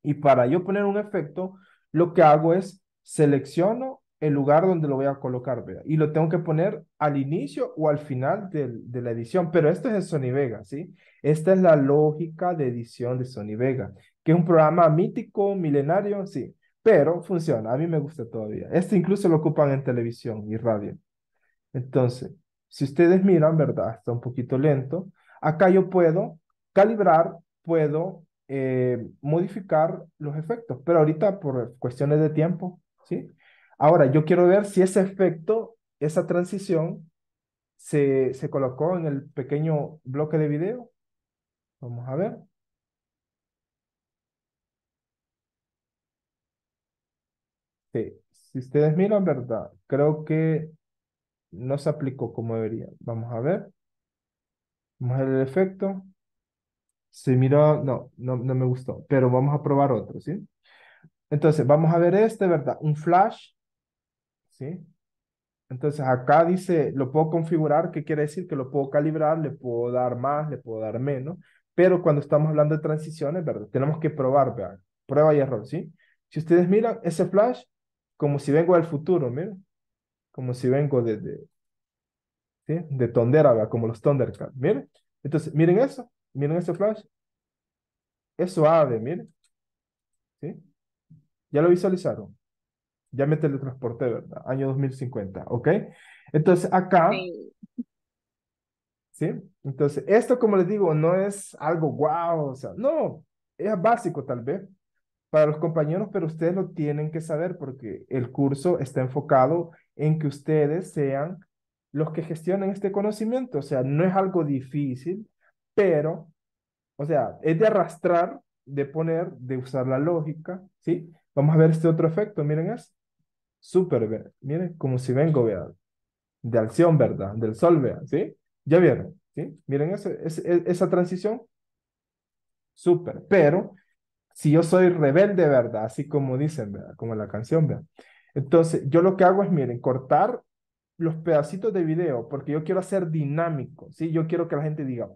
Y para yo poner un efecto, lo que hago es selecciono el lugar donde lo voy a colocar, ¿verdad? Y lo tengo que poner al inicio o al final del, de la edición. Pero esto es el Sony Vegas, ¿sí? Esta es la lógica de edición de Sony Vegas, que es un programa mítico, milenario, sí. Pero funciona, a mí me gusta todavía. Este incluso lo ocupan en televisión y radio. Entonces, si ustedes miran, ¿verdad? Está un poquito lento. Acá yo puedo calibrar, puedo eh, modificar los efectos. Pero ahorita por cuestiones de tiempo, ¿sí? Ahora, yo quiero ver si ese efecto, esa transición, se, se colocó en el pequeño bloque de video. Vamos a ver. Sí. Si ustedes miran, ¿verdad? Creo que no se aplicó como debería. Vamos a ver. Vamos a ver el efecto. Se miró, no, no, no me gustó. Pero vamos a probar otro, ¿sí? Entonces, vamos a ver este, ¿verdad? Un flash. ¿Sí? Entonces acá dice, lo puedo configurar, ¿qué quiere decir? Que lo puedo calibrar, le puedo dar más, le puedo dar menos, pero cuando estamos hablando de transiciones, ¿verdad? Tenemos que probar, ¿verdad? Prueba y error, ¿sí? Si ustedes miran ese flash, como si vengo del futuro, miren, como si vengo de, de, ¿sí? De tondera, ¿verdad? Como los Thundercats, miren. Entonces, miren eso, miren ese flash, es suave, miren, ¿sí? ¿Ya lo visualizaron? Ya me teletransporté, ¿verdad? Año dos mil cincuenta, ¿ok? Entonces, acá... Sí. ¿Sí? Entonces, esto, como les digo, no es algo guau, o sea, no, es básico tal vez para los compañeros, pero ustedes lo tienen que saber porque el curso está enfocado en que ustedes sean los que gestionen este conocimiento, o sea, no es algo difícil, pero, o sea, es de arrastrar, de poner, de usar la lógica, ¿sí? Vamos a ver este otro efecto, miren eso. Súper, vean. Miren, como si vengo, vean. De acción, ¿verdad? Del sol, vean, ¿sí? Ya vieron, ¿sí? Miren eso, es, es, esa transición. Súper, pero si yo soy rebelde, ¿verdad? Así como dicen, ¿verdad? Como en la canción, vean. Entonces, yo lo que hago es, miren, cortar los pedacitos de video, porque yo quiero hacer dinámico, ¿sí? Yo quiero que la gente diga,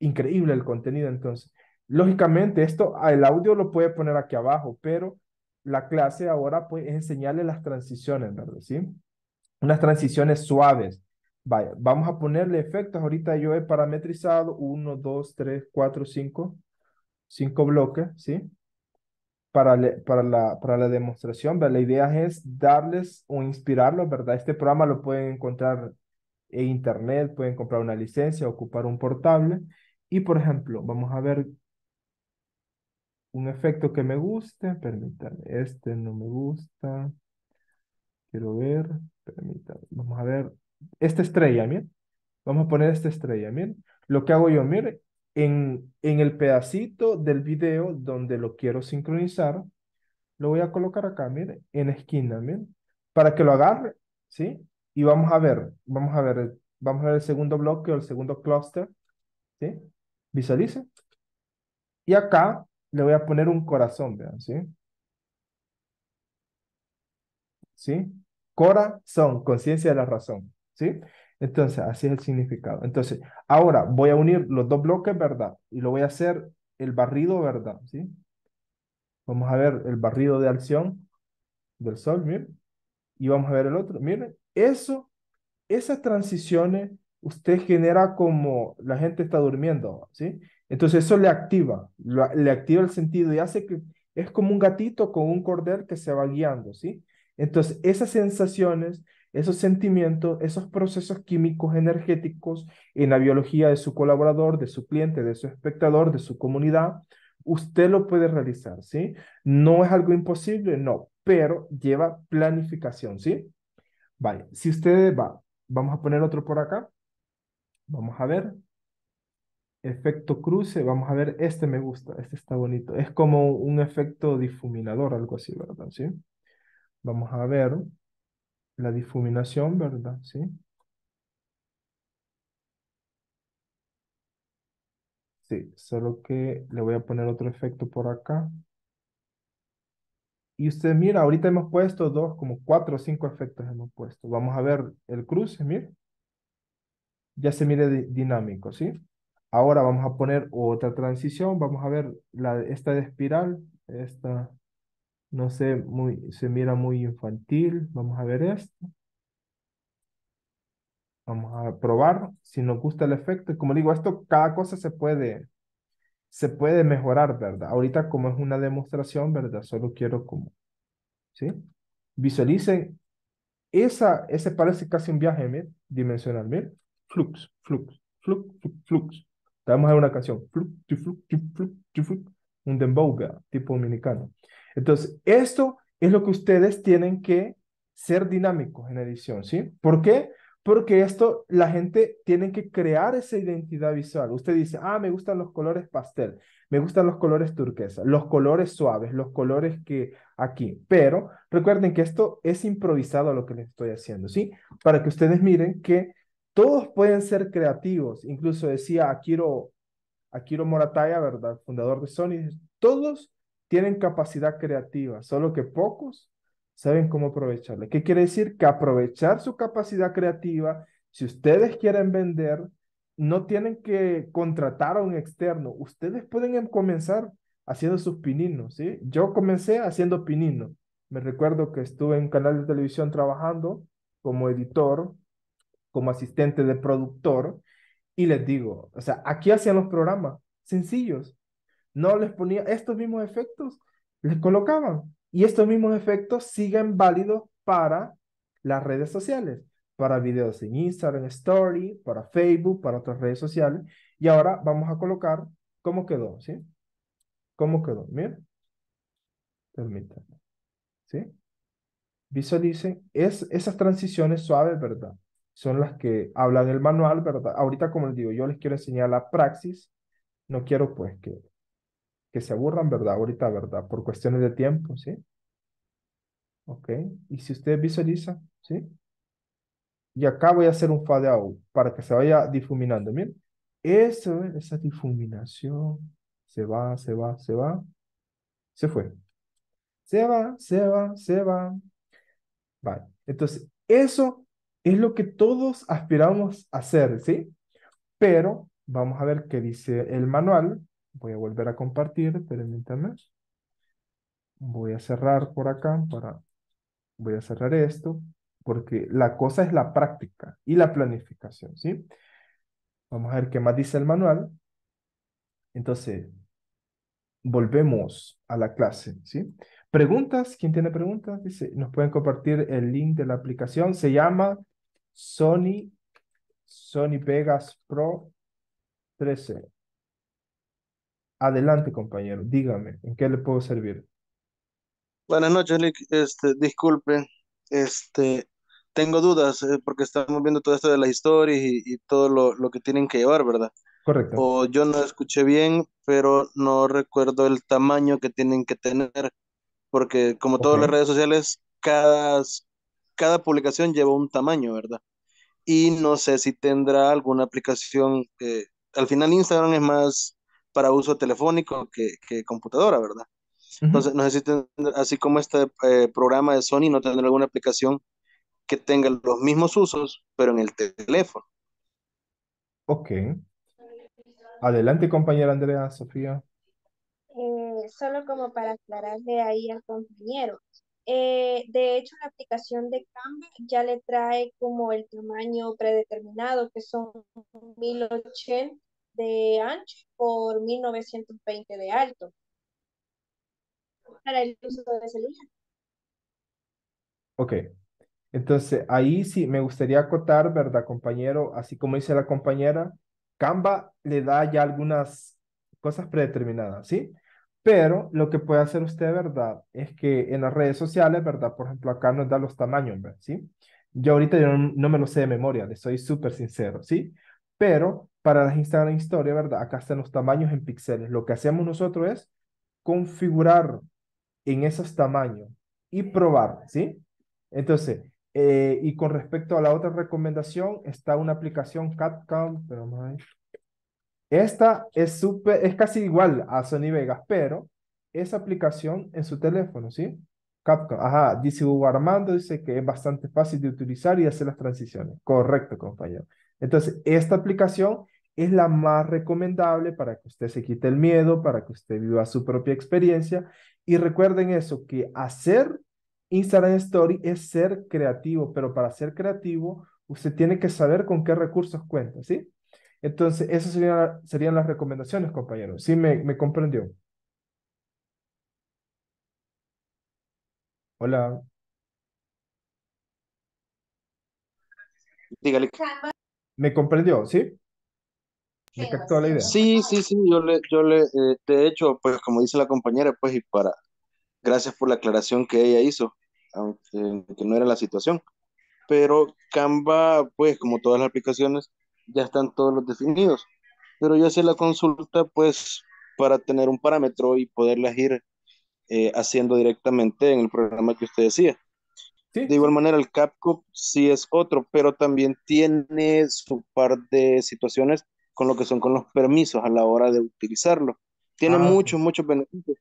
increíble el contenido, entonces. Lógicamente, esto, el audio lo puede poner aquí abajo, pero la clase ahora pues, es enseñarle las transiciones, ¿verdad? ¿Sí? Unas transiciones suaves. Vaya, vamos a ponerle efectos. Ahorita yo he parametrizado uno, dos, tres, cuatro, cinco. cinco bloques, ¿sí? Para, le, para, la, para la demostración, ¿verdad? La idea es darles o inspirarlos, ¿verdad? Este programa lo pueden encontrar en internet, pueden comprar una licencia, ocupar un portable. Y, por ejemplo, vamos a ver un efecto que me guste, permítanme, este no me gusta, quiero ver, permítanme, vamos a ver, esta estrella, miren, vamos a poner esta estrella, miren, lo que hago yo, miren, en, en el pedacito del video donde lo quiero sincronizar, lo voy a colocar acá, miren, en la esquina, miren, para que lo agarre, ¿sí? Y vamos a ver, vamos a ver, vamos a ver el segundo bloque o el segundo clúster, ¿sí? Visualice. Y acá le voy a poner un corazón, vean, ¿sí? ¿Sí? Corazón, conciencia de la razón, ¿sí? Entonces, así es el significado. Entonces, ahora voy a unir los dos bloques, ¿verdad? Y lo voy a hacer el barrido, ¿verdad? ¿Sí? Vamos a ver el barrido de acción del sol, miren. Y vamos a ver el otro, miren. Eso, esas transiciones, usted genera como la gente está durmiendo, ¿sí? Entonces eso le activa, lo, le activa el sentido y hace que es como un gatito con un cordel que se va guiando, ¿sí? Entonces esas sensaciones, esos sentimientos, esos procesos químicos energéticos en la biología de su colaborador, de su cliente, de su espectador, de su comunidad, usted lo puede realizar, ¿sí? No es algo imposible, no, pero lleva planificación, ¿sí? Vale, si usted va, vamos a poner otro por acá, vamos a ver, efecto cruce, vamos a ver, este me gusta, este está bonito, es como un efecto difuminador, algo así, ¿verdad? ¿Sí? Vamos a ver la difuminación, ¿verdad? ¿Sí? Sí, solo que le voy a poner otro efecto por acá. Y usted mira, ahorita hemos puesto dos, como cuatro o cinco efectos hemos puesto. Vamos a ver el cruce, mire. Ya se mire di- dinámico, ¿sí? Ahora vamos a poner otra transición. Vamos a ver la, esta de espiral. Esta, no sé, muy, se mira muy infantil. Vamos a ver esto. Vamos a probar si nos gusta el efecto. Como digo, esto, cada cosa se puede, se puede mejorar, ¿verdad? Ahorita como es una demostración, ¿verdad? Solo quiero como, ¿sí? Visualicen. Esa, ese parece casi un viaje, ¿mire? Dimensional, ¿mire? Flux, flux, flux, flux, flux. Vamos a ver una canción. Flux, flux, flux, flux. Un dembow, ¿verdad? Tipo dominicano. Entonces, esto es lo que ustedes tienen que ser dinámicos en edición, ¿sí? ¿Por qué? Porque esto, la gente tiene que crear esa identidad visual. Usted dice, ah, me gustan los colores pastel, me gustan los colores turquesa, los colores suaves, los colores que aquí. Pero recuerden que esto es improvisado lo que les estoy haciendo, ¿sí? Para que ustedes miren que todos pueden ser creativos. Incluso decía Akiro, Akiro Morataya, ¿verdad? Fundador de Sony, todos tienen capacidad creativa, solo que pocos saben cómo aprovecharla. ¿Qué quiere decir? Que aprovechar su capacidad creativa, si ustedes quieren vender, no tienen que contratar a un externo. Ustedes pueden comenzar haciendo sus pininos, ¿sí? Yo comencé haciendo pininos. Me recuerdo que estuve en un canal de televisión trabajando como editor, como asistente de productor, y les digo, o sea, aquí hacían los programas sencillos. No les ponía estos mismos efectos, les colocaban. Y estos mismos efectos siguen válidos para las redes sociales, para videos en Instagram Story, para Facebook, para otras redes sociales. Y ahora vamos a colocar cómo quedó, ¿sí? ¿Cómo quedó? Miren. Permítanme. ¿Sí? Visualicen. Es, esas transiciones suaves, ¿verdad? Son las que hablan el manual, ¿verdad? Ahorita, como les digo, yo les quiero enseñar la praxis. No quiero, pues, que... que se aburran, ¿verdad? Ahorita, ¿verdad? Por cuestiones de tiempo, ¿sí? Ok. Y si usted visualiza, ¿sí? Y acá voy a hacer un fade out para que se vaya difuminando, miren. Eso, esa difuminación. Se va, se va, se va. Se fue. Se va, se va, se va. Vale. Entonces, eso es lo que todos aspiramos a hacer, ¿sí? Pero vamos a ver qué dice el manual. Voy a volver a compartir, permítanme. Voy a cerrar por acá, para... voy a cerrar esto, porque la cosa es la práctica y la planificación, ¿sí? Vamos a ver qué más dice el manual. Entonces, volvemos a la clase, ¿sí? Preguntas, ¿quién tiene preguntas? Dice, nos pueden compartir el link de la aplicación, se llama Sony, Sony Vegas Pro trece. Adelante, compañero, dígame, ¿en qué le puedo servir? Buenas noches, Lick. Este, disculpe, este, tengo dudas eh, porque estamos viendo todo esto de las historias y, y todo lo, lo que tienen que llevar, ¿verdad? Correcto. O yo no escuché bien, pero no recuerdo el tamaño que tienen que tener, porque como todas okay. las redes sociales, cada, cada publicación lleva un tamaño, ¿verdad? Y no sé si tendrá alguna aplicación, eh, al final Instagram es más para uso telefónico que, que computadora, ¿verdad? Uh-huh. Entonces, no sé si ten, así como este eh, programa de Sony, no tendrá alguna aplicación que tenga los mismos usos, pero en el teléfono. Ok. Adelante, compañera Andrea Sofía. Eh, solo como para aclararle ahí al compañero. Eh, de hecho, la aplicación de Canva ya le trae como el tamaño predeterminado, que son mil ochenta de ancho por mil novecientos veinte de alto para el uso de celular. Ok, entonces ahí sí me gustaría acotar, ¿verdad, compañero? Así como dice la compañera, Canva le da ya algunas cosas predeterminadas, ¿sí? Pero lo que puede hacer usted, ¿verdad? Es que en las redes sociales, ¿verdad? Por ejemplo, acá nos da los tamaños, ¿verdad? ¿Sí? Yo ahorita yo no, no me lo sé de memoria, le soy súper sincero, ¿sí? Pero para las Instagram Stories, ¿verdad? Acá están los tamaños en píxeles. Lo que hacemos nosotros es configurar en esos tamaños y probar, ¿sí? Entonces, eh, y con respecto a la otra recomendación, está una aplicación CapCut, pero más. Esta es súper, es casi igual a Sony Vegas, pero esa aplicación en su teléfono, ¿sí? CapCut, ajá, dice Hugo Armando, dice que es bastante fácil de utilizar y hacer las transiciones. Correcto, compañero. Entonces, esta aplicación es la más recomendable para que usted se quite el miedo, para que usted viva su propia experiencia. Y recuerden eso, que hacer Instagram Story es ser creativo, pero para ser creativo, usted tiene que saber con qué recursos cuenta, ¿sí? Entonces, esas serían, serían las recomendaciones, compañeros. ¿Sí me, me comprendió? Hola. Dígale. ¿Me comprendió? ¿Sí? ¿Me captó la idea? Sí, sí, sí, yo le, yo le, eh, de hecho, pues como dice la compañera, pues y para, gracias por la aclaración que ella hizo, aunque que no era la situación, pero Canva, pues como todas las aplicaciones, ya están todos los definidos, pero yo hacía la consulta, pues, para tener un parámetro y poderlas ir eh, haciendo directamente en el programa que usted decía. De igual manera, el CapCut sí es otro, pero también tiene su par de situaciones con lo que son con los permisos a la hora de utilizarlo. Tiene ah, muchos, muchos beneficios,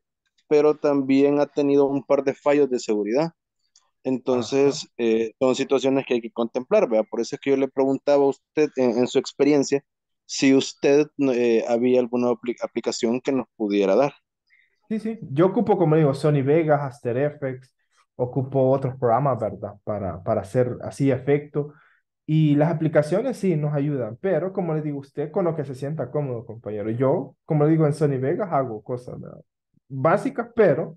pero también ha tenido un par de fallos de seguridad. Entonces, eh, son situaciones que hay que contemplar, ¿verdad? Por eso es que yo le preguntaba a usted, en, en su experiencia, si usted eh, había alguna apl- aplicación que nos pudiera dar. Sí, sí. Yo ocupo, como digo, Sony Vegas, After Effects, ocupo otros programas, ¿verdad? Para, para hacer así efecto. Y las aplicaciones sí nos ayudan, pero como le digo a usted, con lo que se sienta cómodo, compañero. Yo, como le digo, en Sony Vegas hago cosas, ¿verdad? Básicas, pero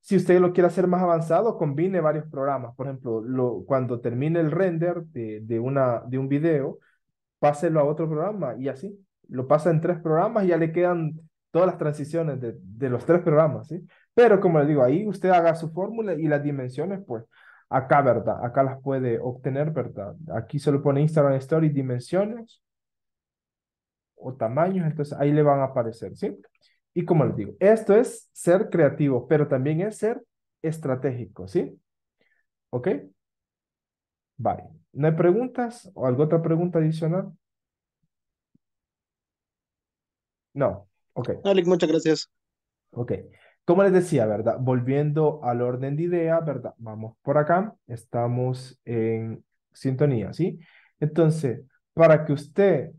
si usted lo quiere hacer más avanzado, combine varios programas. Por ejemplo, lo, cuando termine el render de, de, una, de un video, páselo a otro programa y así. Lo pasa en tres programas y ya le quedan todas las transiciones de, de los tres programas, ¿sí? Pero como les digo, ahí usted haga su fórmula y las dimensiones, pues, acá, ¿verdad? Acá las puede obtener, ¿verdad? Aquí solo pone Instagram Story, dimensiones o tamaños, entonces ahí le van a aparecer, ¿sí? Y como les digo, esto es ser creativo, pero también es ser estratégico, ¿sí? ¿Ok? Vale. ¿No hay preguntas o alguna otra pregunta adicional? No. Ok. Alex, muchas gracias. Ok. Como les decía, ¿verdad? Volviendo al orden de ideas, ¿verdad? Vamos por acá. Estamos en sintonía, ¿sí? Entonces, para que usted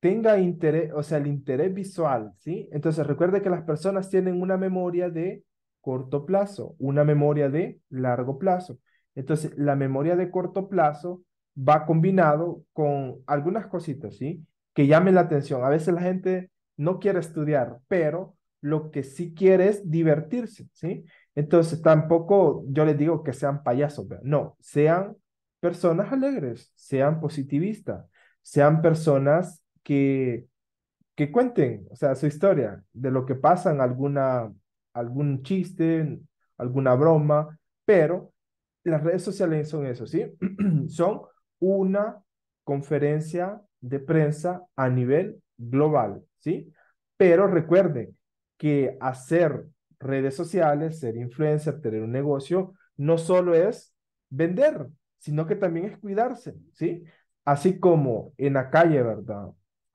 tenga interés, o sea, el interés visual, ¿sí? Entonces, recuerde que las personas tienen una memoria de corto plazo, una memoria de largo plazo. Entonces, la memoria de corto plazo va combinado con algunas cositas, ¿sí? Que llamen la atención. A veces la gente no quiere estudiar, pero lo que sí quiere es divertirse, ¿sí? Entonces, tampoco yo les digo que sean payasos, ¿verdad? No, sean personas alegres, sean positivistas, sean personas que que cuenten, o sea, su historia, de lo que pasan, alguna, algún chiste, alguna broma, pero las redes sociales son eso, ¿sí? Son una conferencia de prensa a nivel global, ¿sí? Pero recuerden que hacer redes sociales, ser influencer, tener un negocio, no solo es vender, sino que también es cuidarse, ¿sí? Así como en la calle, ¿verdad?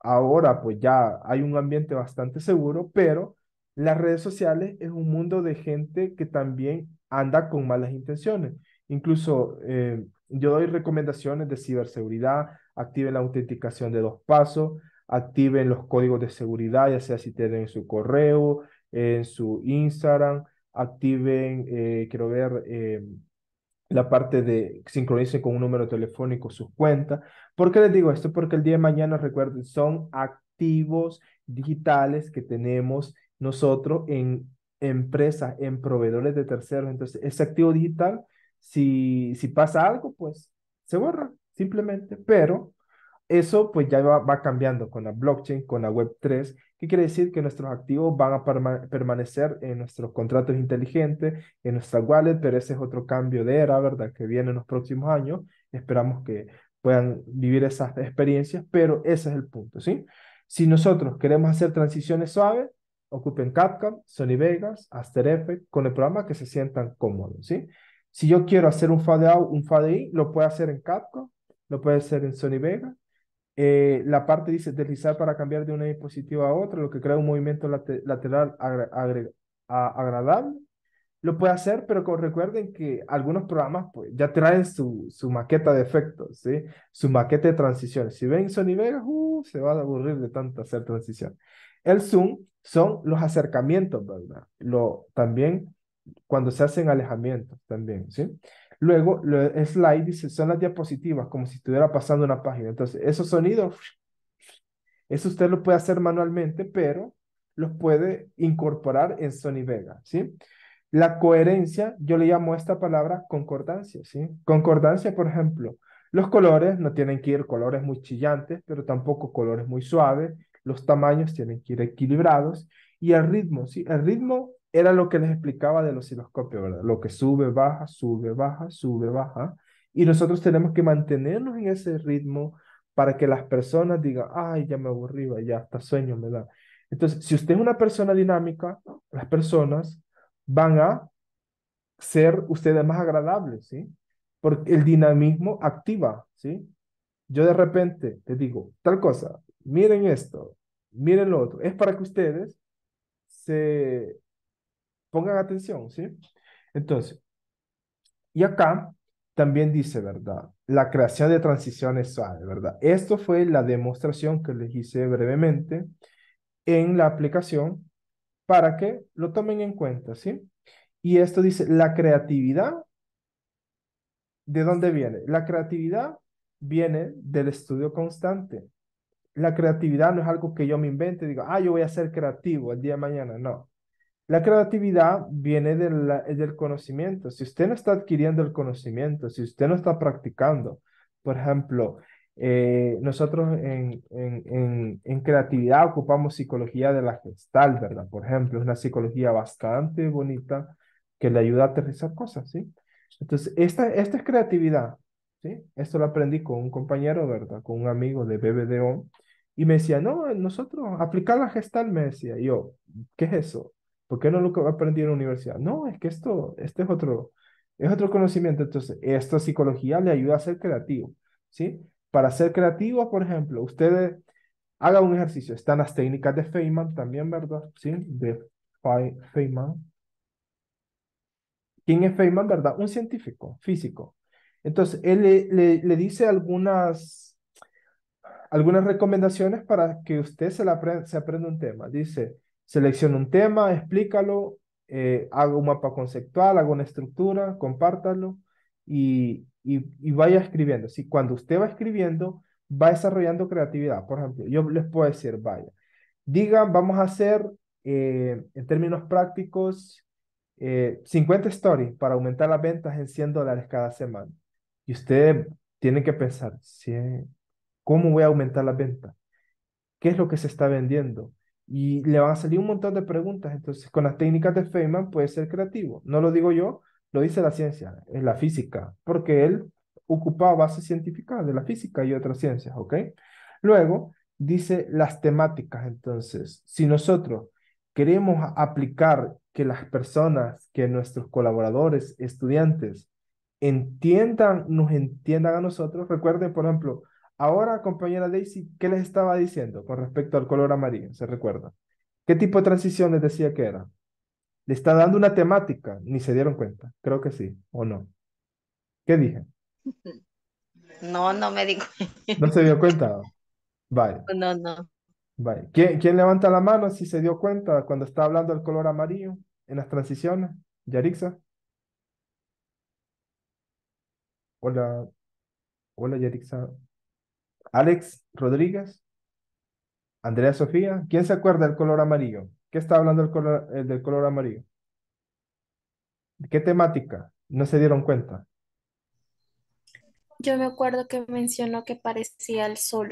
Ahora pues ya hay un ambiente bastante seguro, pero las redes sociales es un mundo de gente que también anda con malas intenciones. Incluso eh, yo doy recomendaciones de ciberseguridad, activen la autenticación de dos pasos, activen los códigos de seguridad, ya sea si tienen en su correo, en su Instagram, activen, eh, quiero ver, eh, la parte de sincronicen con un número telefónico sus cuentas. ¿Por qué les digo esto? Porque el día de mañana, recuerden, son activos digitales que tenemos nosotros en empresas, en proveedores de terceros. Entonces, ese activo digital, si, si pasa algo, pues se borra simplemente. Pero eso pues ya va, va cambiando con la blockchain, con la web tres, que quiere decir que nuestros activos van a perma permanecer en nuestros contratos inteligentes, en nuestra wallet, pero ese es otro cambio de era, ¿verdad? Que viene en los próximos años. Esperamos que puedan vivir esas experiencias, pero ese es el punto, ¿sí? Si nosotros queremos hacer transiciones suaves, ocupen CapCut, Sony Vegas, After Effects, con el programa que se sientan cómodos, ¿sí? Si yo quiero hacer un fade out, un fade in, lo puedo hacer en CapCut, lo puedo hacer en Sony Vegas. Eh, la parte dice deslizar para cambiar de una diapositiva a otra, lo que crea un movimiento late, lateral agra, agra, a, agradable. Lo puede hacer, pero con, recuerden que algunos programas pues, ya traen su, su maqueta de efectos, ¿sí? Su maqueta de transiciones. Si ven Sony Vegas, uh, se va a aburrir de tanto hacer transición. El zoom son los acercamientos, ¿verdad? Lo, también cuando se hacen alejamientos, también, ¿sí? Luego, el slide dice, son las diapositivas, como si estuviera pasando una página. Entonces, esos sonidos, eso usted lo puede hacer manualmente, pero los puede incorporar en Sony Vegas, ¿sí? La coherencia, yo le llamo a esta palabra concordancia, ¿sí? Concordancia, por ejemplo, los colores no tienen que ir colores muy chillantes, pero tampoco colores muy suaves. Los tamaños tienen que ir equilibrados. Y el ritmo, ¿sí? El ritmo era lo que les explicaba del osciloscopio, ¿verdad? Lo que sube, baja, sube, baja, sube, baja. Y nosotros tenemos que mantenernos en ese ritmo para que las personas digan, ay, ya me aburrí, ya hasta sueño me da. Entonces, si usted es una persona dinámica, las personas van a ser ustedes más agradables, ¿sí? Porque el dinamismo activa, ¿sí? Yo de repente les digo tal cosa, miren esto, miren lo otro. Es para que ustedes se pongan atención, ¿sí? Entonces, y acá también dice, ¿verdad? La creación de transiciones suaves, ¿verdad? Esto fue la demostración que les hice brevemente en la aplicación para que lo tomen en cuenta, ¿sí? Y esto dice, la creatividad, ¿de dónde viene? La creatividad viene del estudio constante. La creatividad no es algo que yo me invente y diga, ah, yo voy a ser creativo el día de mañana, no. La creatividad viene de la, del conocimiento. Si usted no está adquiriendo el conocimiento, si usted no está practicando, por ejemplo, eh, nosotros en, en, en, en creatividad ocupamos psicología de la Gestalt, ¿verdad? Por ejemplo, es una psicología bastante bonita que le ayuda a aterrizar cosas, ¿sí? Entonces, esta, esta es creatividad, ¿sí? Esto lo aprendí con un compañero, ¿verdad? Con un amigo de B B D O. Y me decía, no, nosotros, aplicar la Gestalt, me decía. Y yo, ¿qué es eso? ¿Por qué no lo aprendí en la universidad? No, es que esto, este es otro, es otro conocimiento. Entonces, esta psicología le ayuda a ser creativo, ¿sí? Para ser creativo, por ejemplo, ustedes hagan un ejercicio. Están las técnicas de Feynman también, ¿verdad? ¿Sí? De Feynman. ¿Quién es Feynman, verdad? Un científico, físico. Entonces, él le, le, le dice algunas, algunas recomendaciones para que usted se, la aprenda, se aprenda un tema. Dice, selecciona un tema, explícalo, eh, haga un mapa conceptual, haga una estructura, compártalo y, y, y vaya escribiendo. ¿Sí? Cuando usted va escribiendo, va desarrollando creatividad. Por ejemplo, yo les puedo decir, vaya, digan, vamos a hacer, eh, en términos prácticos, eh, cincuenta stories para aumentar las ventas en cien dólares cada semana. Y usted tiene que pensar, ¿sí? ¿Cómo voy a aumentar las ventas? qué es lo que se está vendiendo. Y le van a salir un montón de preguntas. Entonces, con las técnicas de Feynman puede ser creativo. No lo digo yo, lo dice la ciencia, en la física, porque él ocupaba bases científicas de la física y otras ciencias, ¿ok? Luego, dice las temáticas. Entonces, si nosotros queremos aplicar que las personas, que nuestros colaboradores, estudiantes, entiendan, nos entiendan a nosotros. Recuerden, por ejemplo, ahora, compañera Daisy, ¿qué les estaba diciendo con respecto al color amarillo? ¿Se recuerda? ¿Qué tipo de transición les decía que era? Le está dando una temática, ni se dieron cuenta. Creo que sí, ¿o no? ¿Qué dije? No, no me di cuenta. ¿No se dio cuenta? Vale. No, no. Vale. ¿Quién, ¿Quién levanta la mano si se dio cuenta cuando está hablando del color amarillo en las transiciones? Yarixa. Hola. Hola, Yarixa. Alex Rodríguez. Andrea Sofía. ¿Quién se acuerda del color amarillo? ¿Qué está hablando el color, el del color amarillo? ¿Qué temática? ¿No se dieron cuenta? Yo me acuerdo que mencionó que parecía el sol.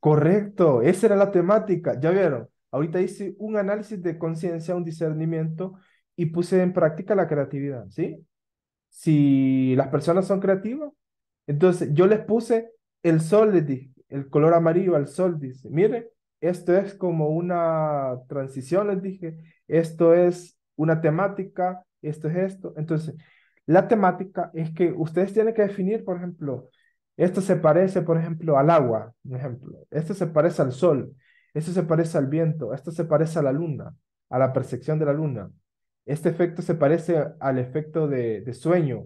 Correcto, esa era la temática. Ya vieron, ahorita hice un análisis de conciencia, un discernimiento y puse en práctica la creatividad, ¿sí? Si las personas son creativas, entonces yo les puse el sol, les dije, el color amarillo al sol, dice, miren, esto es como una transición, les dije, esto es una temática, esto es esto. Entonces, la temática es que ustedes tienen que definir, por ejemplo, esto se parece, por ejemplo, al agua, por ejemplo, esto se parece al sol, esto se parece al viento, esto se parece a la luna, a la percepción de la luna. Este efecto se parece al efecto de, de sueño,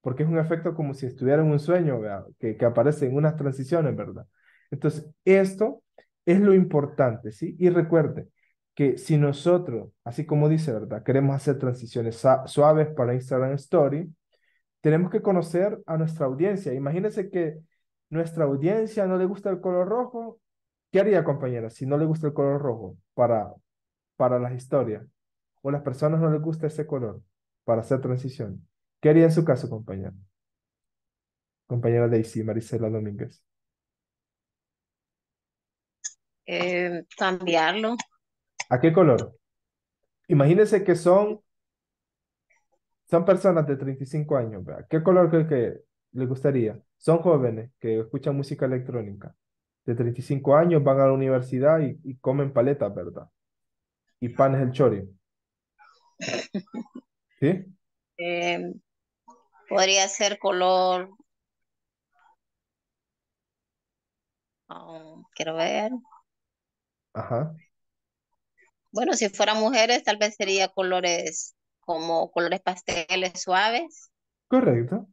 porque es un efecto como si estuviera en un sueño, que, que aparece en unas transiciones, ¿verdad? Entonces, esto es lo importante, ¿sí? Y recuerde que si nosotros, así como dice, ¿verdad? Queremos hacer transiciones suaves para Instagram Story, tenemos que conocer a nuestra audiencia. Imagínense que nuestra audiencia no le gusta el color rojo. ¿Qué haría, compañera, si no le gusta el color rojo para, para las historias? O las personas no les gusta ese color para hacer transición. ¿Qué haría en su caso, compañera? Compañera Daisy Maricela Domínguez. Eh, cambiarlo. ¿A qué color? Imagínense que son son personas de treinta y cinco años, ¿verdad? ¿Qué color cree que les gustaría? Son jóvenes que escuchan música electrónica, de treinta y cinco años, van a la universidad y, y comen paletas, ¿verdad? Y panes el chori. ¿Sí? Eh, podría ser color... Oh, quiero ver. Ajá. Bueno, si fueran mujeres, tal vez sería colores como colores pasteles suaves. Correcto.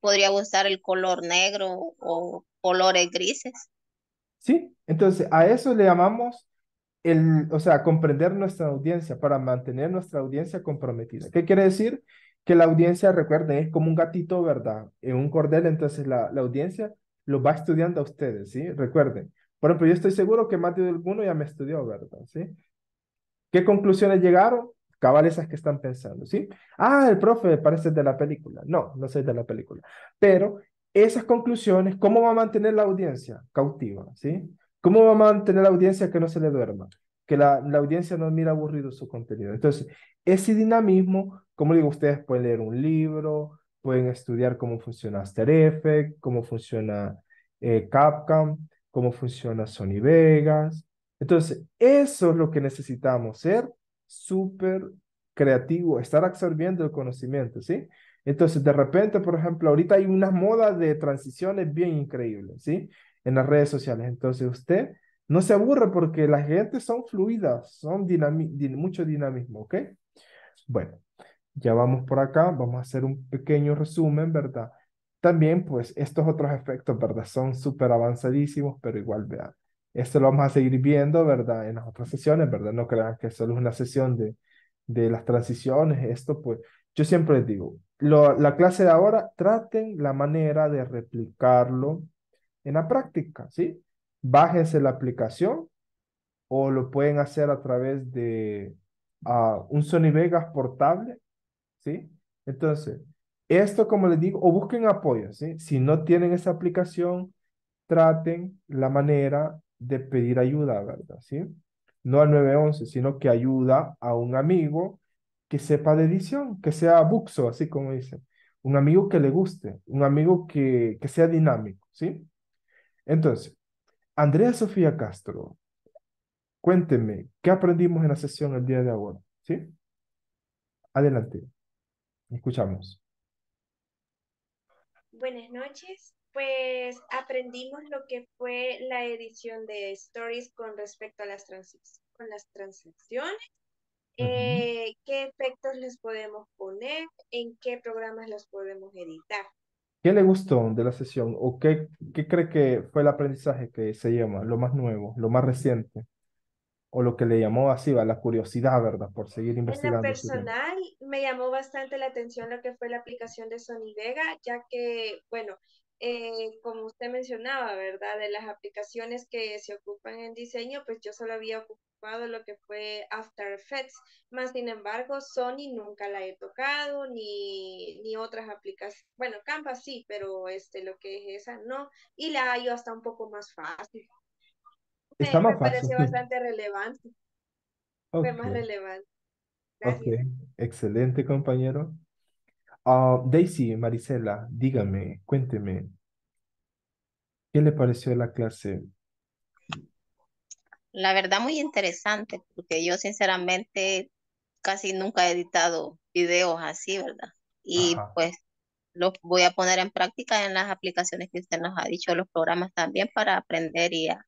Podría gustar el color negro o colores grises. Sí, entonces a eso le llamamos el, o sea, comprender nuestra audiencia para mantener nuestra audiencia comprometida. ¿Qué quiere decir? Que la audiencia, recuerden, es como un gatito, ¿verdad? En un cordel, entonces la, la audiencia lo va estudiando a ustedes, ¿sí? Recuerden. Por ejemplo, yo estoy seguro que más de alguno ya me estudió, ¿verdad? ¿Sí? ¿Qué conclusiones llegaron? Cabal esas que están pensando, ¿sí? Ah, el profe parece de la película. No, no soy de la película. Pero esas conclusiones, ¿cómo va a mantener la audiencia cautiva, sí? ¿Cómo va a mantener la audiencia que no se le duerma? Que la, la audiencia no mira aburrido su contenido. Entonces, ese dinamismo, como digo, ustedes pueden leer un libro, pueden estudiar cómo funciona After Effects, cómo funciona eh, CapCut, cómo funciona Sony Vegas. Entonces, eso es lo que necesitamos, ser súper creativo, estar absorbiendo el conocimiento, ¿sí? Entonces, de repente, por ejemplo, ahorita hay unas modas de transiciones bien increíbles, ¿sí? En las redes sociales. Entonces, usted no se aburre porque las gentes son fluidas, son dinami din mucho dinamismo, ¿ok? Bueno, ya vamos por acá, vamos a hacer un pequeño resumen, ¿verdad? También, pues, estos otros efectos, ¿verdad? Son súper avanzadísimos, pero igual, vean. Esto lo vamos a seguir viendo, ¿verdad? En las otras sesiones, ¿verdad? No crean que solo es una sesión de, de las transiciones. Esto, pues, yo siempre les digo, lo, la clase de ahora, traten la manera de replicarlo en la práctica, ¿sí? Bájense la aplicación o lo pueden hacer a través de uh, un Sony Vegas portable, ¿sí? Entonces, esto, como les digo, o busquen apoyo, ¿sí? Si no tienen esa aplicación, traten la manera de pedir ayuda, ¿verdad? ¿Sí? No al nueve once, sino que ayuda a un amigo que sepa de edición, que sea buxo, así como dicen. Un amigo que le guste, un amigo que, que sea dinámico, ¿sí? Entonces, Andrea Sofía Castro, cuénteme, ¿qué aprendimos en la sesión el día de ahora? ¿Sí? Adelante, escuchamos. Buenas noches, pues aprendimos lo que fue la edición de Stories con respecto a las, trans con las transacciones. Eh, ¿Qué efectos les podemos poner? ¿En qué programas los podemos editar? ¿Qué le gustó de la sesión? ¿O qué, qué cree que fue el aprendizaje que se llama? Lo más nuevo, lo más reciente. O lo que le llamó así, va, la curiosidad, ¿verdad? Por seguir investigando. En lo personal, me llamó bastante la atención lo que fue la aplicación de Sony Vega, ya que, bueno, eh, como usted mencionaba, ¿verdad? De las aplicaciones que se ocupan en diseño, pues yo solo había ocupado lo que fue After Effects, más sin embargo Sony nunca la he tocado, ni, ni otras aplicaciones, bueno, Canva sí, pero este, lo que es esa no, y la hallo hasta un poco más fácil. Está me, más me fácil. Pareció bastante relevante, okay. Fue más relevante. Gracias. Ok, excelente compañero. Uh, Daisy Maricela, dígame, cuénteme, ¿qué le pareció la clase? La verdad muy interesante, porque yo sinceramente casi nunca he editado videos así, ¿verdad? Y ajá, pues los voy a poner en práctica en las aplicaciones que usted nos ha dicho, los programas también para aprender y, a,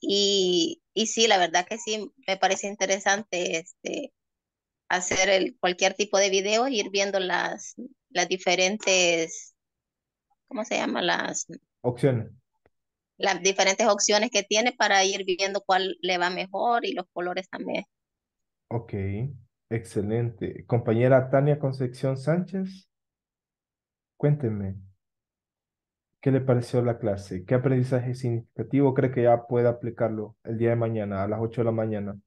y, y sí, la verdad que sí, me parece interesante este, hacer el, cualquier tipo de video, ir viendo las, las diferentes, ¿cómo se llama? Las opciones. Las diferentes opciones que tiene para ir viendo cuál le va mejor y los colores también. Ok, excelente. Compañera Tania Concepción Sánchez, cuénteme, ¿qué le pareció la clase? ¿Qué aprendizaje significativo cree que ya puede aplicarlo el día de mañana a las ocho de la mañana?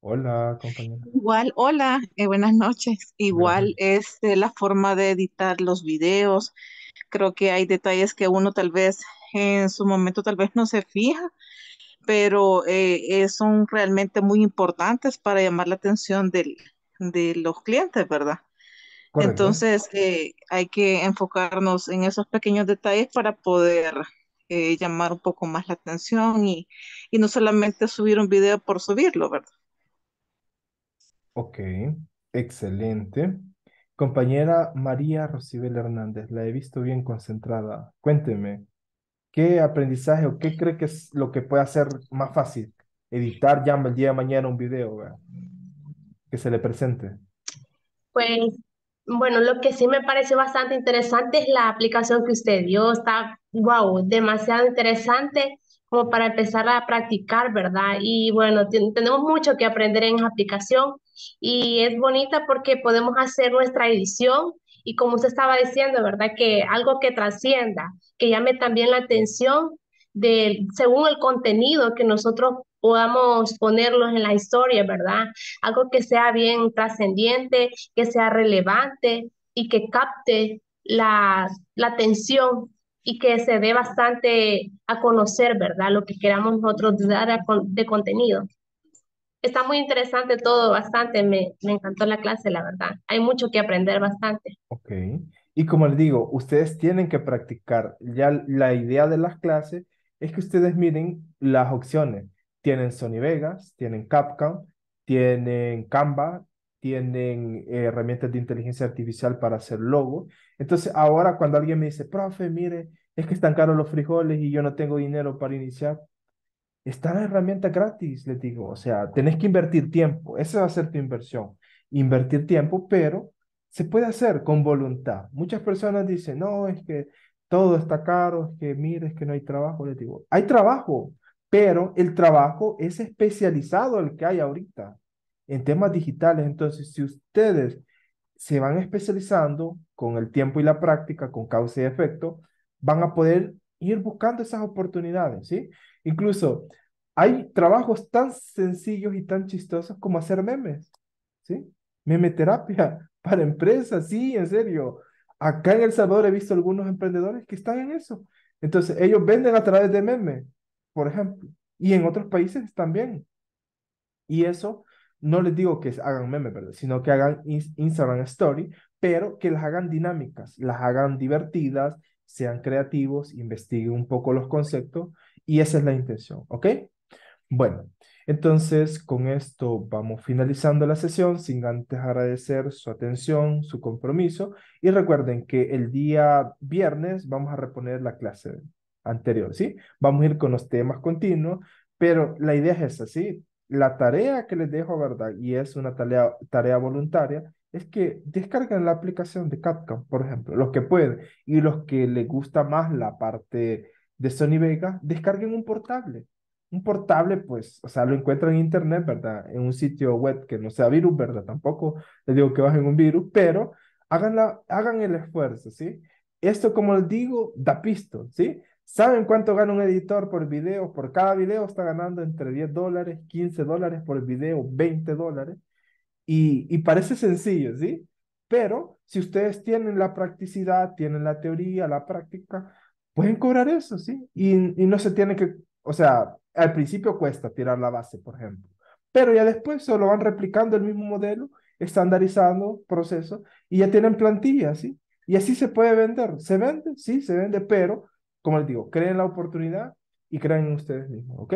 Hola, compañera. Igual, hola, eh, buenas noches. Igual es este, la forma de editar los videos. Creo que hay detalles que uno tal vez en su momento tal vez no se fija, pero eh, son realmente muy importantes para llamar la atención del, de los clientes, ¿verdad? Correcto. Entonces eh, hay que enfocarnos en esos pequeños detalles para poder eh, llamar un poco más la atención y, y no solamente subir un video por subirlo, ¿verdad? Ok, excelente. Compañera María Rosibel Hernández, la he visto bien concentrada. Cuénteme, ¿qué aprendizaje o qué cree que es lo que puede hacer más fácil? Editar ya el día de mañana un video, ¿verdad? Que se le presente. Pues, bueno, lo que sí me parece bastante interesante es la aplicación que usted dio. Está, wow, demasiado interesante como para empezar a practicar, ¿verdad? Y bueno, tenemos mucho que aprender en esa aplicación. Y es bonita porque podemos hacer nuestra edición y como usted estaba diciendo, ¿verdad? Que algo que trascienda, que llame también la atención de, según el contenido que nosotros podamos ponerlos en la historia, ¿verdad? Algo que sea bien trascendiente, que sea relevante y que capte la, la atención y que se dé bastante a conocer, ¿verdad? Lo que queramos nosotros dar de contenido. Está muy interesante todo, bastante. Me, me encantó la clase, la verdad. Hay mucho que aprender bastante. Ok. Y como les digo, ustedes tienen que practicar. Ya la idea de las clases es que ustedes miren las opciones. Tienen Sony Vegas, tienen CapCut, tienen Canva, tienen eh, herramientas de inteligencia artificial para hacer logos. Entonces, ahora cuando alguien me dice, profe, mire, es que están caros los frijoles y yo no tengo dinero para iniciar. Está la herramienta gratis, les digo, o sea, tenés que invertir tiempo, esa va a ser tu inversión, invertir tiempo, pero se puede hacer con voluntad. Muchas personas dicen, no, es que todo está caro, es que mire, es que no hay trabajo, les digo, hay trabajo, pero el trabajo es especializado el que hay ahorita, en temas digitales. Entonces, si ustedes se van especializando con el tiempo y la práctica, con causa y efecto, van a poder ir buscando esas oportunidades, ¿sí? Incluso hay trabajos tan sencillos y tan chistosos como hacer memes, ¿sí? Memeterapia para empresas, sí, en serio. Acá en El Salvador he visto algunos emprendedores que están en eso. Entonces, ellos venden a través de memes, por ejemplo, y en otros países también. Y eso, no les digo que hagan memes, ¿verdad? Sino que hagan Instagram Story, pero que las hagan dinámicas, las hagan divertidas, sean creativos, investiguen un poco los conceptos, y esa es la intención, ¿ok? Bueno, entonces con esto vamos finalizando la sesión, sin antes agradecer su atención, su compromiso, y recuerden que el día viernes vamos a reponer la clase anterior, ¿sí? Vamos a ir con los temas continuos, pero la idea es esa, ¿sí? La tarea que les dejo, ¿verdad? Y es una tarea, tarea voluntaria, es que descarguen la aplicación de CapCut, por ejemplo, los que pueden, y los que les gusta más la parte de Sony Vegas, descarguen un portable. Un portable, pues, o sea, lo encuentran en internet, ¿verdad? En un sitio web que no sea virus, ¿verdad? Tampoco les digo que bajen un virus, pero hagan, la, hagan el esfuerzo, ¿sí? Esto, como les digo, da pisto, ¿sí? ¿Saben cuánto gana un editor por video? Por cada video está ganando entre diez dólares, quince dólares por video, veinte dólares. Y, y parece sencillo, ¿sí? Pero si ustedes tienen la practicidad, tienen la teoría, la práctica, pueden cobrar eso, ¿sí? Y, y no se tiene que, o sea, al principio cuesta tirar la base, por ejemplo. Pero ya después solo van replicando el mismo modelo, estandarizando procesos, y ya tienen plantillas, ¿sí? Y así se puede vender. ¿Se vende? Sí, se vende, pero, como les digo, creen la oportunidad y creen en ustedes mismos, ¿ok?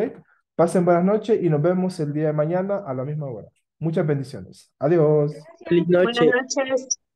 Pasen buenas noches y nos vemos el día de mañana a la misma hora. Muchas bendiciones. Adiós. Buenas noches.